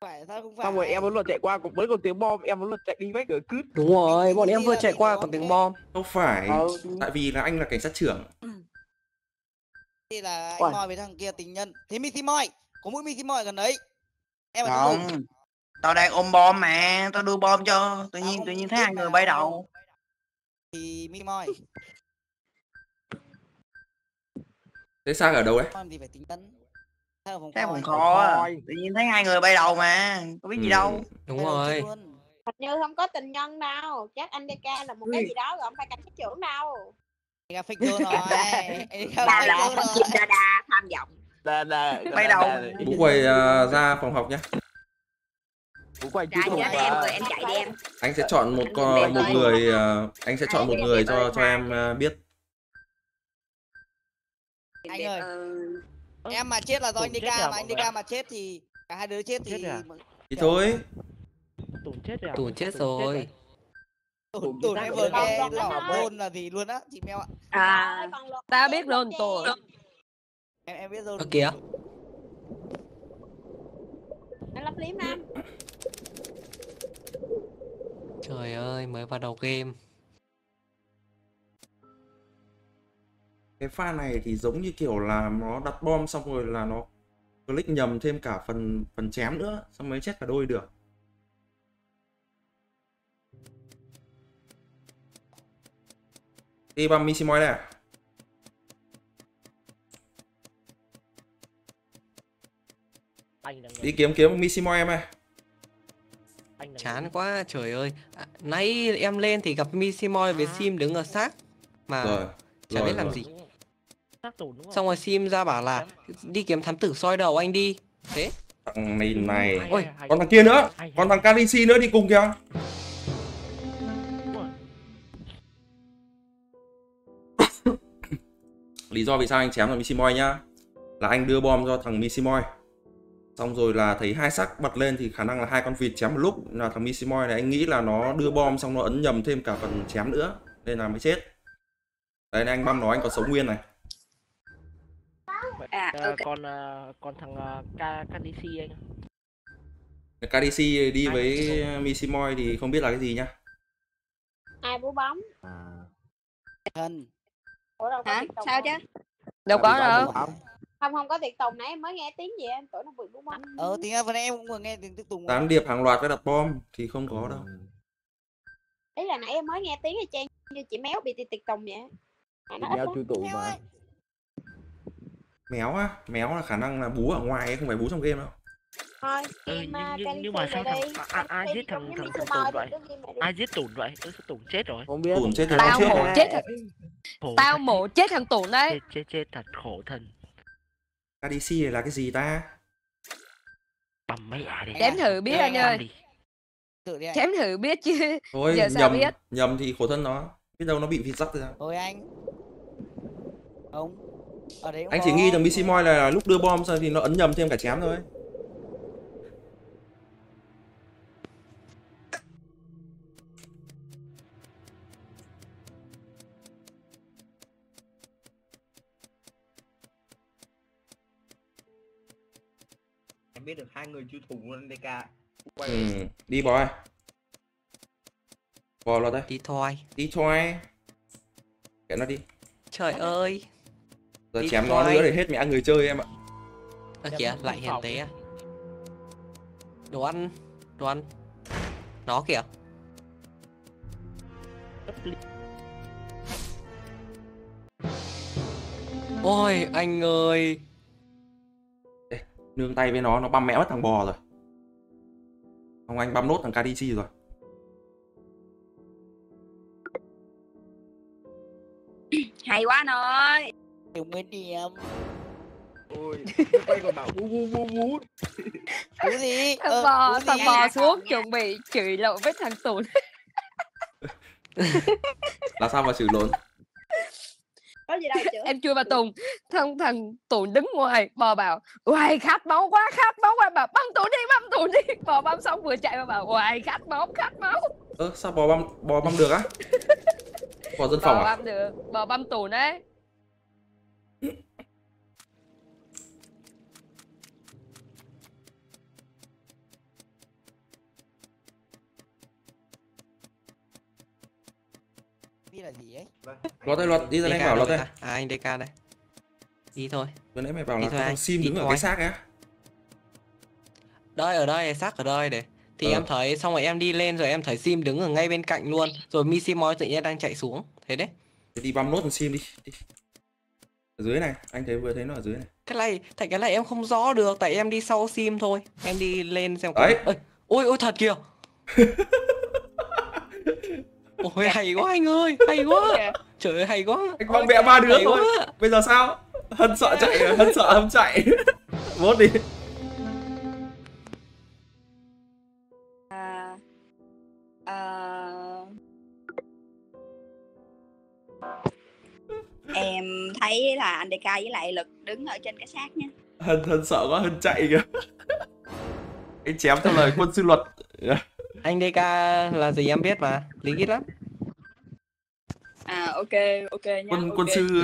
Phải sao không phải. Xong rồi em vẫn luôn chạy qua cùng với còn tiếng bom, em vẫn luôn chạy đi vách cửa cứt. Đúng rồi, bọn em vừa chạy qua còn tiếng bom. Không phải. Tại vì là anh là cảnh sát trưởng. Thì là anh Moi với thằng kia tình nhân. Thế Missimoy, có mũi Missimoy gần đấy. Em là không. Tao đang ôm bom mà, tao đưa bom cho. Tự nhiên thấy hai người bay đầu. Thì Missimoy. Thế sao ở đâu đấy? Em thì phải tính tấn. Sao phòng kho. Tự nhiên thấy hai người bay đầu mà, có biết gì đâu. Đúng rồi. Thật như không có tình nhân đâu, chắc anh DK là một cái gì đó rồi, không phải cảnh sát trưởng đâu. Em fake luôn rồi. Đa tham vọng. Bây đầu. Vũ quay ra phòng học nhé. Vũ quay ra phòng học. Em chạy đi em. Anh sẽ chọn một người, anh sẽ chọn một người cho em biết. Anh ơi. Em mà chết là do anh DK, mà anh DK mà chết thì cả hai đứa chết thì. Thì thôi. Tùng chết rồi. Tụi em vừa nghe lỏ bôn là gì luôn á chị Mèo ạ. À, ta biết luôn tụi. Em biết rồi. Ở kìa. Em lắp liếm Nam. Trời ơi, mới vào đầu game. Cái pha này thì giống như kiểu là nó đặt bom xong rồi là nó click nhầm thêm cả phần chém nữa, xong mới chết cả đôi được. Đi bằng Missimoy đây à? Đi kiếm Missimoy em ơi. Chán quá trời ơi. Nãy em lên thì gặp Missimoy với Sim đứng ở xác. Mà rồi, chả biết làm gì. Xong rồi Sim ra bảo là đi kiếm thám tử soi đầu anh đi. Thế thằng này. Ôi, còn thằng kia nữa. Còn thằng Kalisi nữa đi cùng kìa. Lý do vì sao anh chém thằng Missimoy nhá, là anh đưa bom cho thằng Missimoy, xong rồi là thấy hai xác bật lên thì khả năng là hai con vịt chém một lúc, là thằng Missimoy này anh nghĩ là nó đưa bom xong nó ấn nhầm thêm cả phần chém nữa nên là mới chết. Đây này, anh băm nó, anh còn sống nguyên này. Còn thằng KDC anh. KDC đi với Missimoy thì không biết là cái gì nhá. Ai bú bóng? Thân. Sao chứ? Đâu có đâu. Không có tiệc tùng nãy em mới nghe tiếng gì em tưởng nó vừa bú bóng. Tiếng vừa nãy em cũng vừa nghe tiếng tiệc tùng. Tám điệp hàng loạt với đặt bom thì không có đâu. Đấy là nãy em mới nghe tiếng Trang như chị Méo bị tiệc tùng vậy. Chị Méo chui tù mà. Méo á, Méo là khả năng là bú ở ngoài không phải bú trong game đâu. Thôi, nhưng mà sao ai giết thằng Tùng vậy? Ai giết Tùng vậy? Tùng chết rồi. Không biết. Tùng chết rồi. Tao mổ chết thật. Tao mổ chết thằng Tùng đấy. Chết thật khổ thân. KDC này là cái gì ta? Bầm mấy à đi. Đếm thử biết anh ơi. Thử đi anh. Chém thử biết chứ. Thôi, giờ sao biết? Nhầm thì khổ thân nó. Biết đâu nó bị vịt giặc thì sao? Thôi anh. Không. Ở đấy anh chỉ nghi rằng Missy Moi là lúc đưa bom xong thì nó ấn nhầm thêm cả chém thôi. Em biết được hai người chưa thủ luôn DK. Quay đi bò. Bò lo đấy. Đi thôi. Đi thôi. Kệ nó đi. Trời ơi. Giờ đi chém nó nữa để hết mẹ người chơi em ạ. Ơ kìa, lại hiền tế à. Đồ ăn, đồ ăn. Nó kìa. Ôi anh ơi. Ê, nương tay với nó băm mẹ mất thằng bò rồi. Không, anh băm nốt thằng KDC rồi. Hay quá nó ơi. Đừng quên điểm. Ôi, quay còn bảo vú vú vú vú. Cái gì? Thằng bò xuống chuẩn bị chửi lộn với thằng Tồn. Là sao mà chửi lộn? Có gì đâu chứ. Em chui vào Tùng, thằng Tồn đứng ngoài, bò bảo "Uầy, khát máu quá" bảo "Băm Tồn đi, băm Tồn đi." Bò băm xong vừa chạy vào bảo "Uầy, khát máu, khát máu." Ơ sao bò băm được á? Bò dân phòng à? Bò băm được, bò băm Tồn đấy. Đi là gì ấy? Lọt đây, lọt đi ra đây bảo lọt đây. À anh DK đây. Đi thôi. Vừa nãy mày bảo là con sim đứng ở cái xác á. Đây ở đây, xác ở đây để. Thì em thấy xong rồi em đi lên rồi em thấy sim đứng ở ngay bên cạnh luôn. Rồi Missy Moi tự nhiên đang chạy xuống. Thế đấy. Đi băm nốt con sim đi. Ở dưới này, anh thấy vừa thấy nó ở dưới này. Cái này em không rõ được tại em đi sau sim thôi. Em đi lên xem có. Ôi ôi thật kìa. Ôi hay quá anh ơi, hay quá. Trời ơi hay quá. Anh vòng mẹ ba đứa thôi. Bây giờ sao? Hân sợ chạy, Hân sợ không chạy. Vốt đi. Em thấy là anh DK với lại Lực đứng ở trên cái xác nha. Hân sợ quá, Hân chạy kìa. Anh chém theo lời quân sư luật. Anh DK là gì em biết mà, lý ít lắm. À ok, ok nhá. Quân sư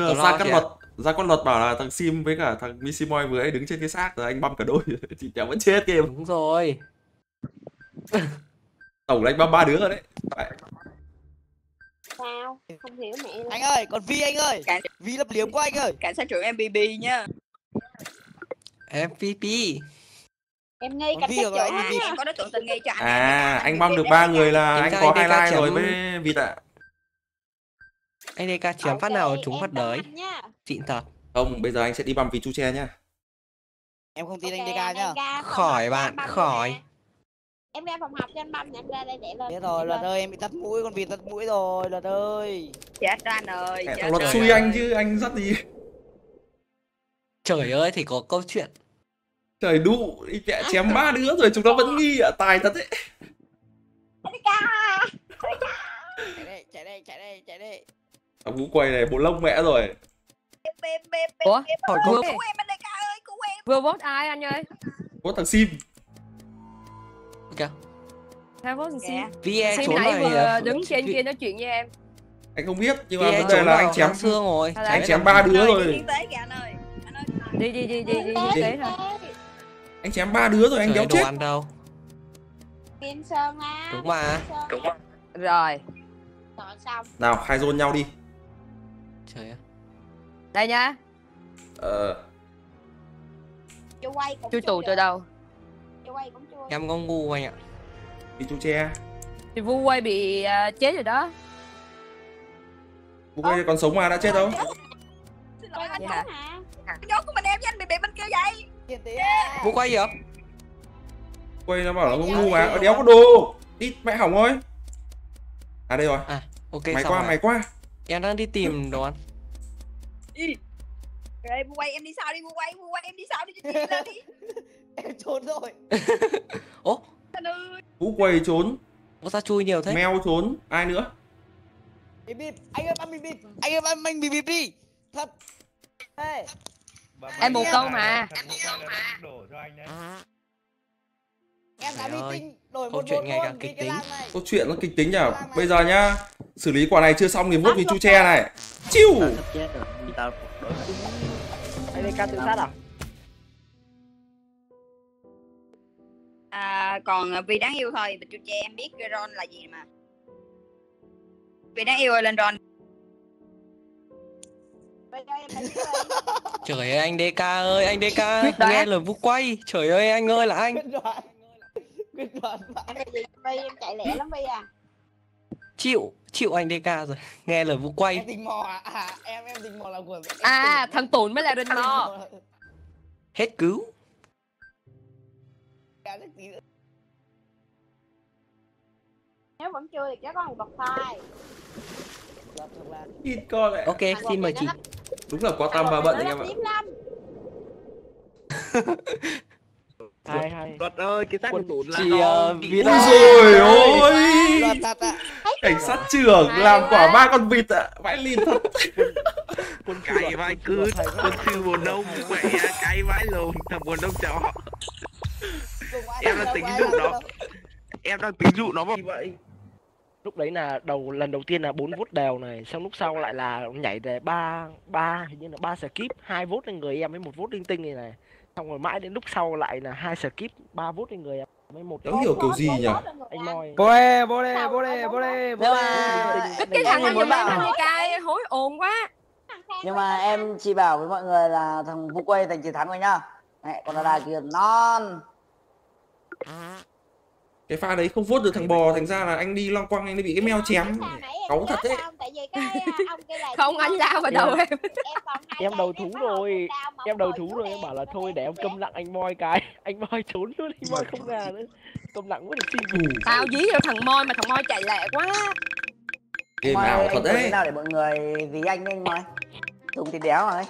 ra con luật bảo là thằng Sim với cả thằng Missy Moi vừa ấy đứng trên cái xác rồi anh băm cả đôi. Chị Chéo vẫn chết kìa. Đúng rồi. Tổng là anh băm ba đứa rồi đấy. Sao? Không hiểu mẹ đâu. Anh ơi, còn Vi anh ơi. Vi lấp liếm quá anh ơi. Cảnh sát trưởng MVP nhá. MVP. Em ngay cảnh sát trưởng em có đối tượng tình nghi cho anh. À, anh băm được 3 người là anh có 2 like rồi mới Vịt ạ. Anh DK chém phát nào chúng phát đấy. Xịn thật. Không, bây giờ anh sẽ đi băm vì Chu Tre nhá. Em không tin anh DK nhá. Khỏi bạn, khỏi. Em ra phòng học cho anh băm nè, em ra đây để lên. Biết rồi, Luật ơi, em bị tắt mũi, con Vịt tắt mũi rồi, Luật ơi. Chết ra anh ơi. Luật xui anh chứ, anh dắt gì. Trời ơi, thì có câu chuyện. Trời đụ, đi mẹ chém ba đứa rồi chúng nó vẫn nghi ạ, tài thật đấy. Chạy đây, chạy đây, chạy đây. Thằng Vũ quầy này, bộ lông mẹ rồi. Ủa? Cứu em anh DK ơi, cứu em. Vừa vote ai anh ơi? Vote thằng Sim. Kìa. Sao vote thằng Sim? Sim nãy vừa đứng trên kia nói chuyện với em. Anh không biết, nhưng mà vấn đề là anh chém xương rồi. Anh chém ba đứa rồi. Đi đấy thôi. Anh chém ba đứa rồi anh kéo chết. Ăn đâu? Kim Sơn á. Đúng mà. Đúng mà. Rồi. Xong. Nào, khai dôn nhau đi. Trời ơi. Đây nhá. Chui tù tôi đâu? Em không ngu anh ạ. Bị Chu Tre. Thì Vu Quay bị chết rồi đó. Vu Quay còn sống mà đã chết đâu? Xin lỗi anh hả? Cái nhóm của mình em với anh bị bên kia vậy. Vũ Quay gì vậy? Quay nó bảo nó cũng ngu mà. Ở đéo có đồ. Đi mẹ hỏng ơi. À đây rồi. À ok. Mày qua rồi. Mày qua. Em đang đi tìm đồ ăn. Đi. Đây Vũ Quay em đi sao đi Vũ Quay. Vũ Quay em đi sao đi cho chị ra đi. Em trốn rồi. Ố. Vũ Quay trốn. Có sao chui nhiều thế? Mèo trốn, ai nữa? Bịp, anh ơi bắn bịp, anh ơi bắn mình bịp đi. Thật. Ê. Em bồ câu mà. Em bồ câu mà. Đổ cho anh đấy. Em đã meeting đổi một chuyện ngày càng kịch tính. Câu chuyện nó kịch tính nhở. Bây giờ nhá, xử lý quả này chưa xong thì vút với chú Tre này. Chiu. Anh DK tự sát à? À, còn Vì Đáng Yêu thôi, Bịch Chu Tre em biết Ron là gì mà. Vì Đáng Yêu ơi lên Ron. Trời ơi anh DK ơi, anh DK nghe lời Vũ quay. Trời ơi anh ơi là anh. Em chạy lẻ lắm bây à. Chịu anh DK rồi, nghe lời Vũ quay. Em tình mò à, em tình mò là của. À, thằng Tốn mới là đừng mò. Hết cứu. Nếu vẫn chưa thì chắc có một bậc thai. Ít coi lại. Ok, xin mời chị. Đúng là quá tam ba bận anh em ạ. Luật ơi, cái sát tụt là chị vịt. Rồi ôi. Cảnh sát trưởng làm quả ba con vịt ạ. Vãi lìn thật. Con cái vai cứ con siêu buồn nông vậy cái vãi lồn thằng buồn nông chó. Em đang tính dụ nó. Em đang tính dụ nó vào vậy. Lúc đấy là lần đầu tiên là 4 vút đều này, xong lúc sau lại là nhảy về 3 hình như là 3 skip, 2 vút lên người em với 1 vút linh tinh này này. Xong rồi mãi đến lúc sau lại là 2 skip, 3 vút lên người em với 1. Đéo hiểu kiểu gì nhỉ? Anh moi. Bố cái thằng muốn bảo cái hối ồn quá. Nhưng mà em chỉ bảo với mọi người là thằng Vũ Quay giành chiến thắng rồi nhá. Mẹ con đà kia non. Cái pha đấy không vốt được thằng bò, thành ra là anh đi loang quăng, anh bị cái mèo chém cáu thật đấy. Không anh lao vào đầu em. Em đầu thú rồi, em đầu thú rồi, em bảo là thôi để em câm lặng anh Moi cái. Anh Moi trốn luôn, anh Moi không ra nữa. Câm lặng quá được chi. Tao dí vào thằng Moi mà thằng Moi chạy lẹ quá. Game nào thật đấy. Nào để mọi người ví anh Moi. Dùng thì đéo rồi.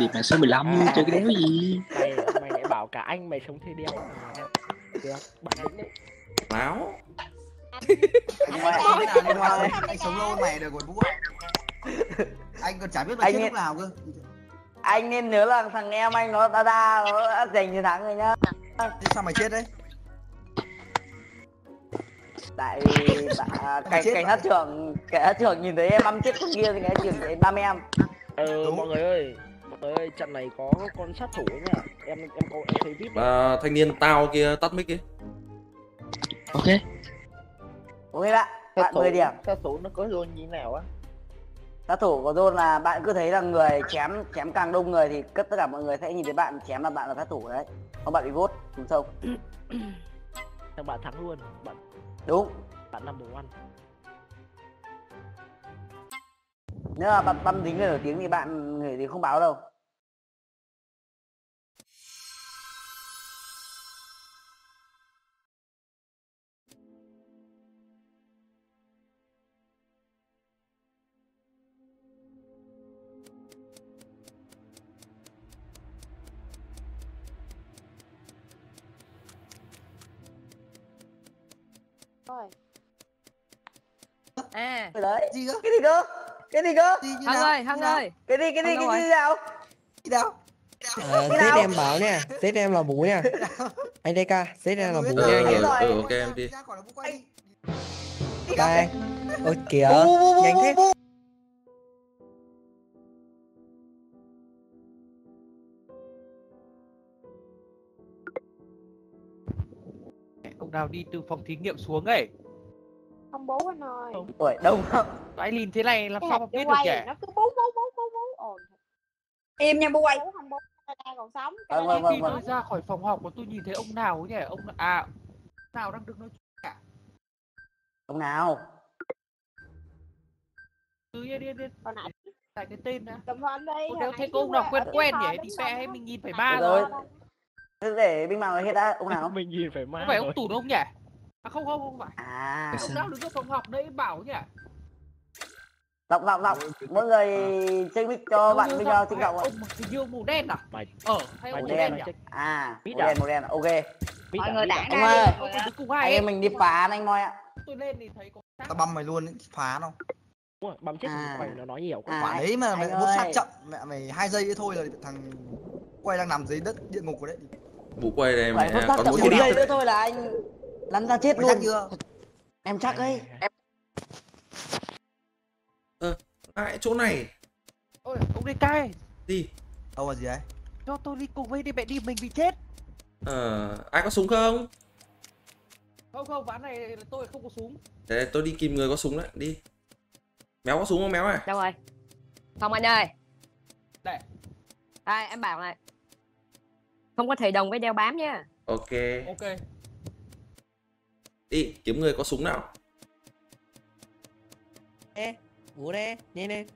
Điệp mày số 15 chơi cái đéo gì. Mày lại bảo cả anh mày sống thế đéo. Được, báo. Anh sống lâu mày được còn Vũ. Anh còn chả biết mày chết lúc nào cơ. Anh nên nhớ là thằng em anh nó đa nó đã giành chiến thắng rồi nhá. Sao mày chết đấy? Tại cảnh sát trưởng nhìn thấy em băm chết con kia thì cái trưởng đấy băm em. Mọi người ơi, trận này có con sát thủ nha. Em có thấy VIP. Thanh niên tao kia tắt mic đi. Ok. Ok bạn 10 điểm. Sát thủ nó có rôn như thế nào á? Sát thủ có rôn là bạn cứ thấy là người chém càng đông người thì tất cả mọi người sẽ nhìn thấy bạn chém là bạn là sát thủ đấy. Còn bạn bị vote đúng không? Thằng bạn thắng luôn. Bạn đúng. Bạn number 1. Nếu mà bạn băm dính người nổi tiếng thì bạn người thì không báo đâu. Rồi. À. Đấy. Gì cơ? Cái gì cơ? Hằng ơi. Cái gì nào? Gì đâu? Giết em bảo nha, giết em là bố nha. Anh DK, giết em là bố nha anh. Ok em đi. Đây. Ôi kìa, nhanh thế. Ông nào đi từ phòng thí nghiệm xuống ấy. Không bố anh ơi. Ủa đông không? Tụi lìn thế này làm sao mà biết được trẻ. Nó cứ bú ồn. Im nha bố quay. Không bố đang còn sống. Tôi ra khỏi phòng học mà tôi nhìn thấy ông nào ấy nhỉ? Ông nào đang đứng nói chuyện cả. Ông nào? Cứ đi. Còn lại cái tên đó. Cầm hoàn đây. Tôi thấy cô ông nào quen nhỉ? Đi xe hay mình nhìn phải ba rồi. Thế để bên màu hết đã, ông nào? Mình nhìn phải ma. Không phải ông Tủn ông nhỉ? À không phải. À. Ông nào đứng ở phòng học đấy bảo nhỉ? Lọc mọi người chơi mic cho bạn bây giờ xin cậu ạ. Ông màu đen à? Hay màu đen nhỉ? À màu đen ok. Mọi người đã ra anh em mình đi phá anh Moi ạ. Tôi lên thì thấy có tao băm mày luôn, phá đâu. Băm chết mày, nó nói nhiều quá. Quả đấy mà mày vút sát chậm, mẹ mày 2 giây nữa thôi là thằng quay đang nằm dưới đất địa ngục rồi đấy. Bố quay đây mày còn muốn đi nữa thôi là anh lăn ra chết luôn. Em chắc ấy. Ai chỗ này? Ôi, ông DK cay. Gì? Đâu là gì đấy? Cho tôi đi cùng với đi, mẹ đi mình bị chết. Ai có súng không? Không không, ván này tôi không có súng. Để tôi đi kìm người có súng đấy, đi. Méo có súng không Méo này? Đâu rồi? Không anh ơi. Đây. Đây, em bảo này. Không có thầy đồng với đeo bám nhá. Ok. Ok. Đi, kiếm người có súng nào. Ê, ngủ đây, nhanh lên.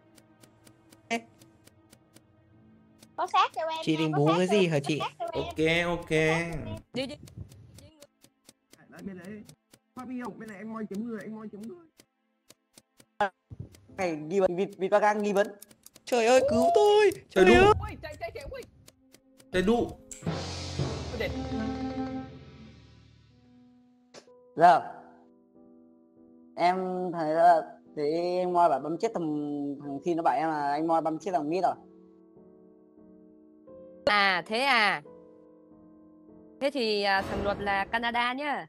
Có xác cho em. Chị định bú cái gì hả chị? Ok ok. Đi đi. Bên đấy. Qua bên này em Moi kiếm người, anh Moi kiếm người. Này nghi vấn vì ba gang nghi vấn. Trời ơi cứu tôi. Trời ơi. Chạy chạy chạy ui. Chạy đu. Giờ em thấy là thì anh Moi bảo bấm chết thằng Thi, nó bảo em là anh Moi bấm chết thằng Mít rồi. À thế à. Thế thì thằng Luật là Canada nhá.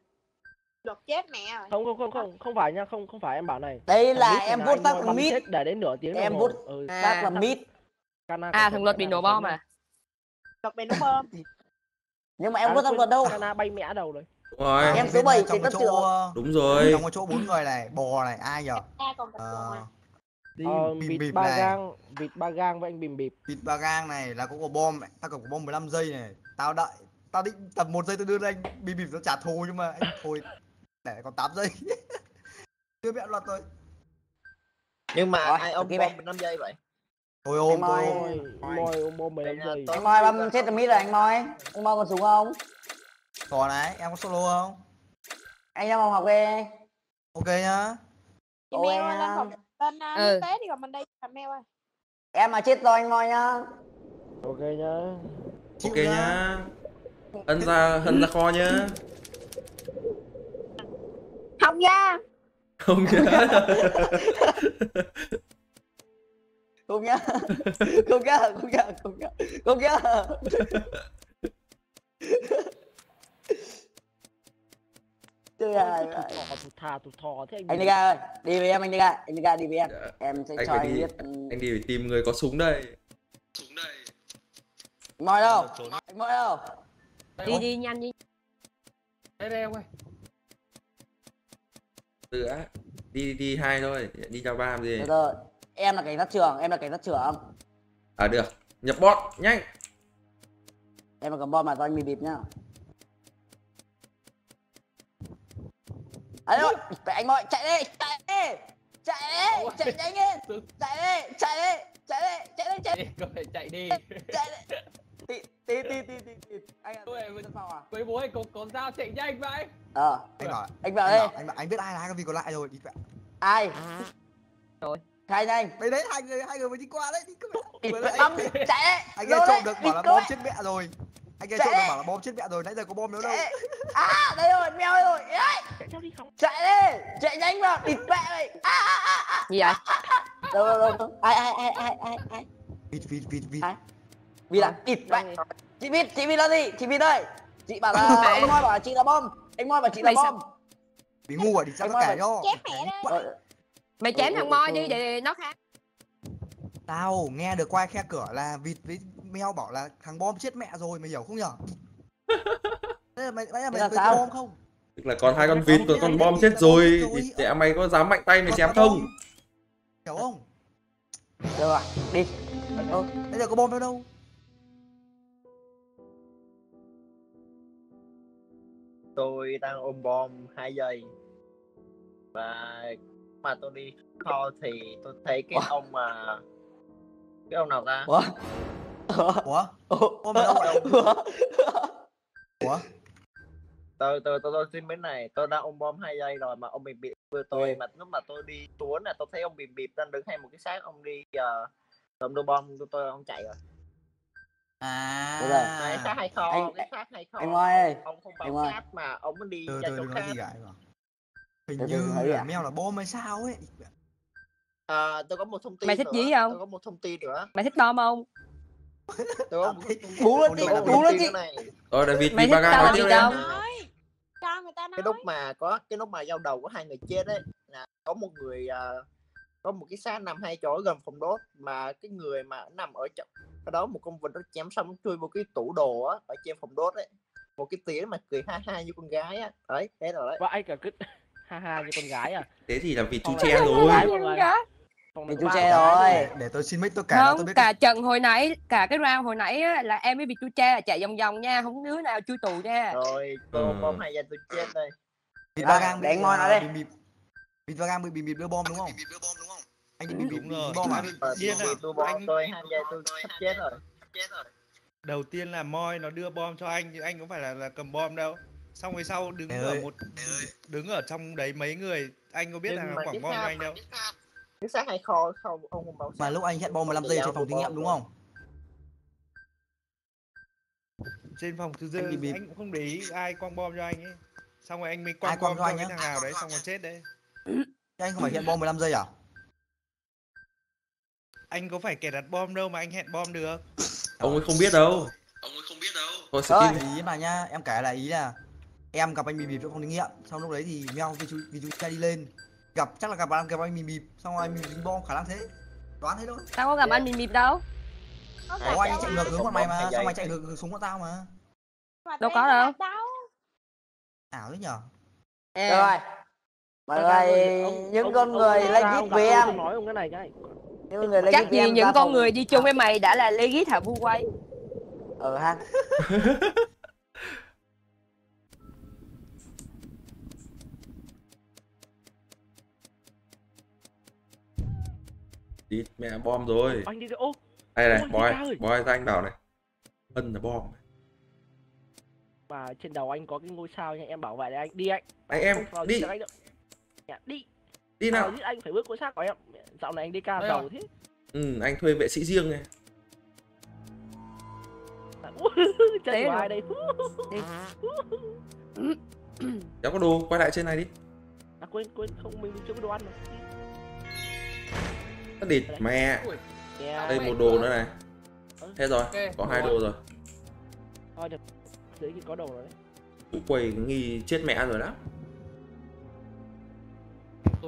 Luật chết mẹ rồi. Không không không không, không phải nha, không không phải em bảo này. Đây là em vote sát thằng Mít. Để đến nửa tiếng em vote sát là Mít. À thằng Luật bị nổ bom à. Luật bị nổ bom. Nhưng mà em vote sát Luật đâu? Canada bay mẹ đầu rồi. Đúng rồi. Em số 7 thì tất trưởng. Đúng rồi. Trong cái chỗ 4 người này, bò này, ai giờ? Bịt ba gang, vịt ba gang với anh Bìm Bịp. Vịt ba gang này là có quả bom, tao có quả bom 15 giây này. Tao đợi, tao định tầm 1 giây tao đưa lên anh Bìm Bịp nó trả thù, nhưng mà anh thôi để còn 8 giây. Đưa mẹ Luật rồi. Nhưng mà ai ông bom 15 giây vậy? Thôi ôm tôi. Moi ôm bom 15 giây. Anh Moi băm chết thằng Mít rồi anh Moi. Anh Moi còn súng không? Còn đấy, em có solo không? Anh ra phòng học đi. Ok nhá. Ôi em lên tế đi, còn mình đây làm mèo ơi. Em mà chết rồi anh Moi nhá. Ok nhá. Ok nhá. Hân ra kho nhá. Không nha. Không nha. Không nha. Không nha, không nha, không nha. Không nha. Anh DK ơi, đi với em anh DK, anh DK đi với em. Em sẽ cho anh biết. Anh đi phải tìm người có súng đây. Súng đây. Moi đâu? Moi đâu? Đi đi nhanh đi. Đây đây em ơi. Tự á. Đi đi hai thôi, đi ra ba làm gì. Được rồi. Em là cảnh sát trưởng, em là cảnh sát trưởng. À được, nhập bot nhanh. Em mà cầm bom mà cho anh bị bịp nhá. Ấy rồi, anh Moi chạy đi, chạy đi. Chạy đi, chạy nhanh lên. Chạy đi, chạy đi, chạy đi, chạy đi, chạy đi. Chạy đi. Chạy đi. Tí. Anh à. Tôi bố anh có dao chạy nhanh vậy. Anh bảo. Anh bảo đây. Anh biết ai là cái vì còn lại rồi, đi vậy. Ai? Rồi. Khai nhanh. Đấy đấy, hai người mới đi qua đấy, đi cứ vậy. Chạy đi. Anh kia trộm được bảo là bom chết mẹ rồi. Anh kia trộm được bảo là bom chết mẹ rồi, nãy giờ có bom nữa đâu. À, đây rồi, mèo đây rồi. Chạy đi, chạy nhanh vào, địt mẹ mày. Gì vậy? Đâu. Ai. Vịt. Vịt là địt mẹ. Chị Vịt là gì? Chị Vịt ơi. Chị bảo là anh Moi bảo chị là bom. Anh Moi bảo chị là bom. Bị ngu à, đi sao nó kể cho. Chém mẹ đây. Mày chém thằng Moi đi để nó khác. Tao nghe được qua khe cửa là Vịt với mèo bảo là thằng bom chết mẹ rồi, mày hiểu không nhở? Thế là mày bom không? Tức là còn hai con vịt còn con bom chết rồi thì tệ mày có dám mạnh tay mày chém không? Hiểu không? Được rồi, đi. Bây giờ có bom đâu? Tôi đang ôm bom 2 giây. Và mà tôi đi kho thì tôi thấy cái ông mà cái ông nào ta? Ủa? Ôm đâu vậy? Ủa? Tôi xin bên này, tôi đã ôm bom 2 giây rồi mà ông Bịp Bịp vừa tôi mà lúc mà tôi đi tuấn là tôi thấy ông Bịp Bịp đang đứng hay một cái xác ông đi ông đưa bom tôi ông chạy rồi. À, đấy, sát hay không? Anh ơi, ông không bắn sát mà ông vẫn đi ra chỗ khác. Hình như là mèo là bom hay sao ấy. À, tôi có một thông tin. Mày thích gì không? Tôi có một thông tin nữa. Mày thích bom không? Tôi không. Bú lên đi, bú lên đi. Rồi David đi ba ga nói tiếp em. Cho người ta nói. Cái lúc mà có cái lúc mà giao đầu của hai người chết ấy là có một người có một cái xác nằm hai chỗ gần phòng đốt, mà cái người mà nằm ở chỗ đó một con vịt nó chém xong chui vào cái tủ đồ á ở trên phòng đốt ấy, một cái tiếng mà cười ha ha như con gái á đấy, thế rồi đấy. Và ai cả cứt ha ha như con gái à? Thế thì làm việc chú che rồi. Mình chú che rồi. Để tôi xin mic tôi cả. Không, tôi biết cả trận hồi nãy, cả cái round hồi nãy á, là em mới bị chú che là chạy vòng vòng nha, không đứa nào chui tù nha. Rồi, tôi bom hai dành tôi chết đây. Vịt ba gang để ngon đấy. Vịt ba gang bị bịt đưa bom đúng không? Anh bị bịt bom à? Điên rồi, tôi bom tôi hai dây tôi sắp chết rồi. Đầu tiên là Moi nó đưa bom cho anh, chứ anh có phải là cầm bom đâu. Xong rồi sau đứng ở một đứng ở trong đấy mấy người, anh có biết là nó quảng bom của anh đâu. Cái xác hay kho không ông không báo. Mà lúc anh hẹn bom 15 giây trên phòng thí nghiệm đúng không? Trên phòng thí nghiệm anh cũng không để ý ai quăng bom cho anh ấy. Xong rồi anh mới quăng bom cho cái thằng nào đấy xong rồi chết đấy. Anh không phải hẹn bom 15 giây à? Anh có phải kẻ đặt bom đâu mà anh hẹn bom được. Ông ấy không biết đâu. Thôi skin ý mà nha, em kể là ý là em gặp anh bị bịp trong phòng thí nghiệm, xong lúc đấy thì mèo vì chú cha đi lên. Gặp chắc là gặp anh bị bịp, xong anh bị dính bom khả năng thế. Đoán thế thôi. Tao có gặp anh bị bịp đâu. Ủa anh chạy ngược hướng bọn mày mà, xong mày chạy ngược súng bọn tao mà. Đâu có đâu. Ảo thế nhở. Rồi. Mọi người những con người lên giết với em. Nói ông cái này cái. Chắc gì những con người đi chung với mày đã là lê ghít hả vu quay. Ừ ha. Đi mẹ bom rồi. Anh đi ô. Đây này, boy ra anh bảo này. Ân là bom. Và trên đầu anh có cái ngôi sao nha, em bảo vậy đấy anh đi anh. Anh em đi. Đi nào. Anh phải bước cố xác của em. Dạo này anh đi ca đầu thế. Ừ, anh thuê vệ sĩ riêng này. Đấy ngoài đây. Đã có đồ, quay lại trên này đi. À quên không, mình chưa có đồ ăn mà. Nó địt mẹ. Đây một đồ nữa này. Thế rồi, có hai đồ rồi. Thôi được. Dưới thì có đồ rồi đấy. Quầy nghi chết mẹ rồi đó.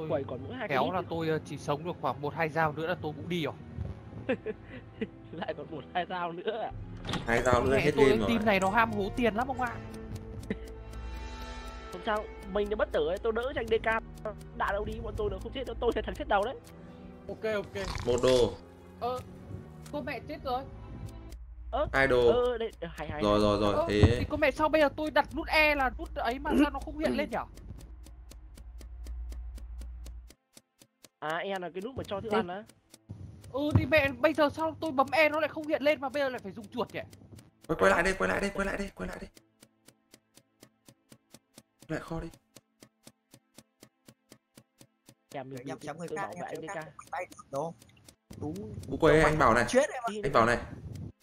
Quầy còn mỗi hai cái. Kéo là tôi chỉ sống được khoảng 1-2 dao nữa là tôi cũng đi rồi. Lại còn 1-2 dao nữa à? 2 dao nữa hết game rồi. Team này nó ham hố tiền lắm ông ạ. Không sao, mình nó bất tử ấy, tôi đỡ cho anh DK. Đã đâu đi bọn tôi nó không chết đâu, tôi sẽ thằng chết đầu đấy. Ok. Một đồ. Cô mẹ chết rồi. Hai đồ. Rồi thế. Thì cô mẹ sao bây giờ tôi đặt nút E là nút ấy mà sao nó không hiện lên nhỉ? À E là cái nút mà cho thức ăn á. Thì mẹ bây giờ sao tôi bấm E nó lại không hiện lên mà bây giờ lại phải dùng chuột nhỉ? Quay lại đây. Lại kho đi. Kèm mình chấm người khác, chấm khác. Tay đúng. Bố quê anh bảo này. Anh bảo này.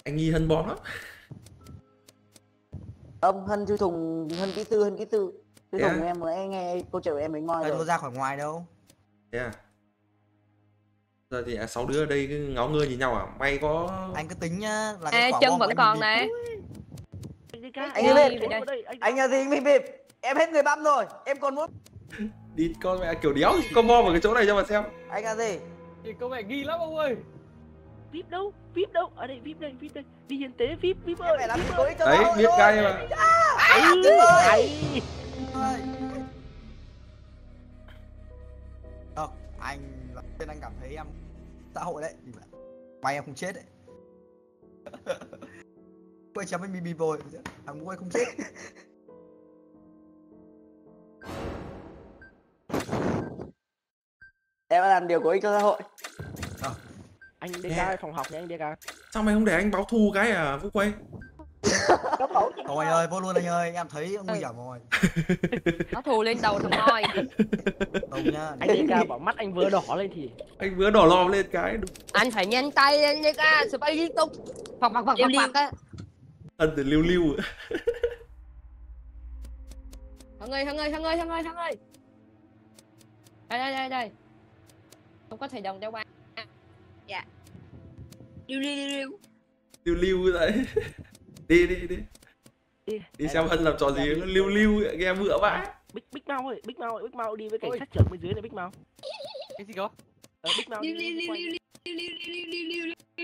Anh nghi Hân bom lắm. Ông Hân chui thùng, Hân kỹ tư. Chui thùng em mới nghe cô chở em mới ngồi rồi. Nó ra khỏi ngoài đâu. Thế à? Giờ thì 6 đứa ở đây cứ ngáo ngơ nhìn nhau à? May có... Anh cứ tính nhá, là cái quả bom vẫn còn này. Anh là gì anh bị bịp. Em hết người băm rồi, em còn muốn. Đi con mẹ kiểu đéo combo vào cái chỗ này cho mà xem. Anh là gì? Thì con mẹ ghi lắm ông ơi. Vip đâu? Ở đây vip đây. Đi hiến tế vip ơi. Em phải làm gì tối cho đấy, biết ngay mà. Anh cảm thấy em xã hội đấy, may em không chết đấy. Quay chấm anh bị rồi, thằng quay không chết. Em đã làm điều có ích cho xã hội. Anh DK phòng học nha anh DK. Sao mày không để anh báo thù cái à Vũ Quay? Thôi ơi, vô luôn anh ơi, em thấy nguy hiểm rồi. Nó thù lên đầu thằng Moi. Đồng nha. Anh DK bảo mắt anh vừa đỏ lên thì anh vừa đỏ lòm lên cái. Anh phải nhanh tay lên DK, spray liên tục. Phọc phọc phọc phọc á. Ân từ lưu lưu. Thằng ơi. Đây. Không có thể đồng đeo qua. Dạ. Lưu đấy. Đi. Đi xem Hân làm trò gì nó lưu nghe bựa vãi. Big Mao đi với cảnh sát trưởng bên dưới này Big Mao. Cái gì cơ? Big Mao.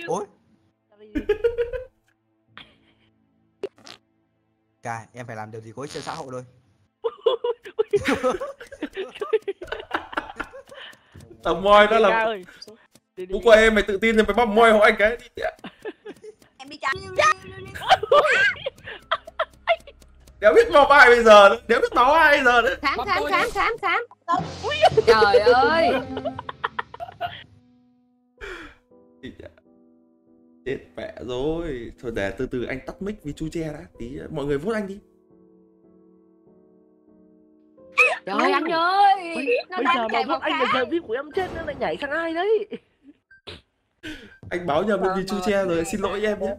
Ôi. Cả em phải làm điều gì có ích cho xã hội thôi. Thằng Moi đó là bố của em mày tự tin rồi mày bóp Moi hộ anh cái đi. Em đi chặt. Đéo biết mò ai bây giờ, đéo biết máu ai bây giờ đấy. Khám. Trời ơi. Chết mẹ rồi. Thôi để từ anh tắt mic vì Chu Tre đã. Tí mọi người vote anh đi. Trời anh ơi. Bây giờ mà vote anh là giờ VIP của em chết nó lại nhảy sang ai đấy. Anh báo nhầm vì Chu Tre rồi, xin lỗi em nhé.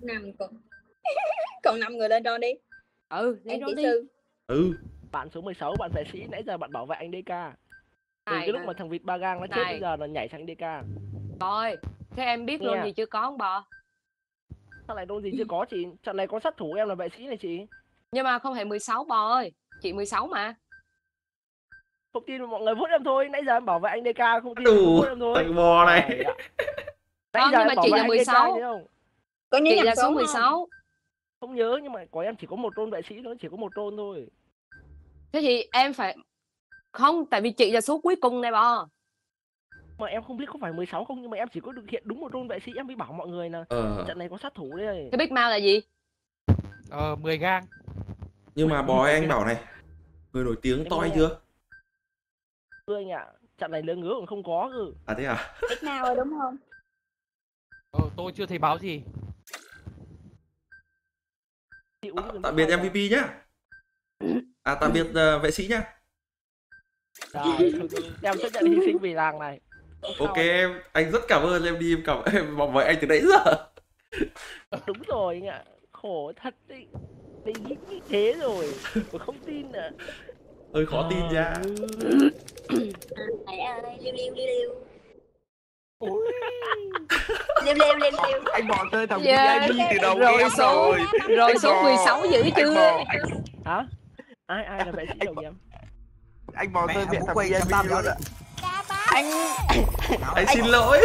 Còn 5 người lên đo đi. Lên kỹ sư. Bạn số 16, bạn tài sĩ, nãy giờ bạn bảo vệ anh DK. Từ cái lúc mà thằng vịt ba gang nó chết bây giờ nó nhảy sang DK. Rồi, thế em biết luôn gì chưa có không bò? Sao lại đôn gì chưa có chị? Trận này có sát thủ em là vệ sĩ này chị. Nhưng mà không phải 16 bò ơi, chị 16 mà. Không tin mọi người vote em thôi, nãy giờ em bảo vệ anh DK không tin vote em thôi. Thằng bò này. Không, nhưng mà chị là 16. Có nhớ nhận số 16. Không nhớ nhưng mà có em chỉ có một rôn vệ sĩ thôi, chỉ có một rôn thôi. Thế thì em phải không, tại vì chị là số cuối cùng này bò. Mà em không biết có phải 16 không nhưng mà em chỉ có thực hiện đúng một rôn vệ sĩ em mới bảo mọi người là trận này có sát thủ đấy. Cái Big Mao là gì? 10 gang. Nhưng mà bò anh bảo này, người nổi tiếng toi chưa? Chưa anh ạ, trận này lưỡng ngứa còn không có cơ. À thế à? Big Mao rồi đúng không? Tôi chưa thấy báo gì. Tạm biệt MVP nhá. Tạm biệt vệ sĩ nhá. Em chấp nhận hy sinh vì làng này. Ok em, anh rất cảm ơn em đi, em cảm ơn mọi người anh từ nãy giờ. Đúng rồi anh ạ, khổ thật đấy. Mình nghĩ như thế rồi, mà không tin nữa. Hơi khó tin nha. Mày ơi, liêu. Liêu. Anh bỏ rơi thằng VIP từ đầu rồi. Rồi số 16 giữ chưa? Hả? Ai là vệ sĩ đầu game? Anh bỏ rơi thằng VIP luôn ạ. Anh xin lỗi.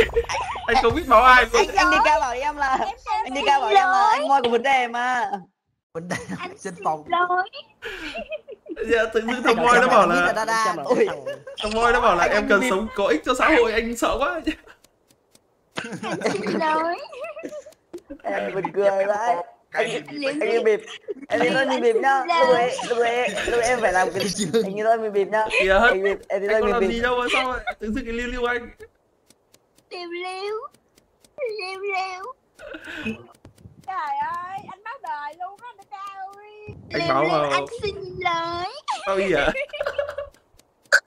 Anh không biết báo ai luôn. Anh DK bảo em là anh Moi có vấn đề mà. Vấn đề dân phòng. Dạ, tự dưng thằng Moi nó bảo là thằng Moi nó bảo là em cần sống có ích cho xã hội, anh sợ quá. Em buồn cười đấy. Anh đi bịp. Anh đi lên đi bịp nhá. Lúc em phải làm cái gì? Anh đi lên đi bịp nhá. Anh đi lên đi bịp. Đi đâu mà sao tự dưng cái liêu anh? Liêu. Trời ơi, anh báo đời luôn á DK ơi. Anh báo mà. Anh xin lỗi. Sao vậy?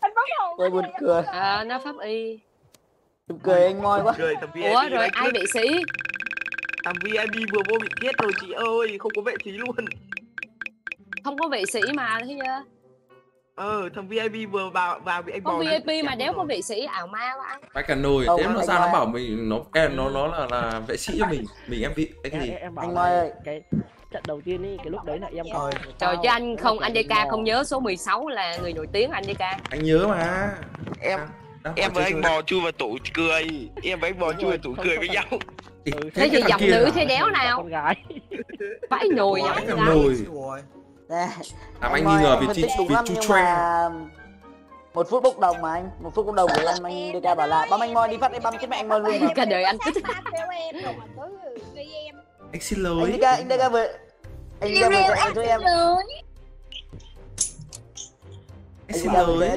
Anh báo hồn. Tôi buồn cười. Nó pháp y. Cười anh Moi quá. Ủa rồi ai vệ sĩ? Thằng VIP vừa vô bị chết rồi chị ơi, không có vệ sĩ luôn. Không có vệ sĩ mà thấy chưa? Thằng VIP vừa vào bị anh bò. Có VIP mà đéo có vệ sĩ ảo ma quá. Phải cả nồi, thế mà sao nó bảo mình nó là vệ sĩ cho mình em bị cái gì? Anh Moi ơi, cái trận đầu tiên ấy, cái lúc đấy là em coi. Trời chứ anh DK không nhớ số 16 là người nổi tiếng anh DK. Anh nhớ mà. Em với anh bò chui vào tủ cười. Với nhau. Thế thì giọng nữ thế đéo nào? Con gái. Phải nồi giọng gái. Làm anh nghi ngờ vì Chu Tre. 1 phút bốc đồng mà anh, 1 phút bốc đồng của anh DK bảo là bấm anh Moi đi phát em bấm chết mẹ anh Moi luôn. Cả đời anh cứ anh xin lỗi. Anh DK vừa anh cho em. Anh xin lỗi.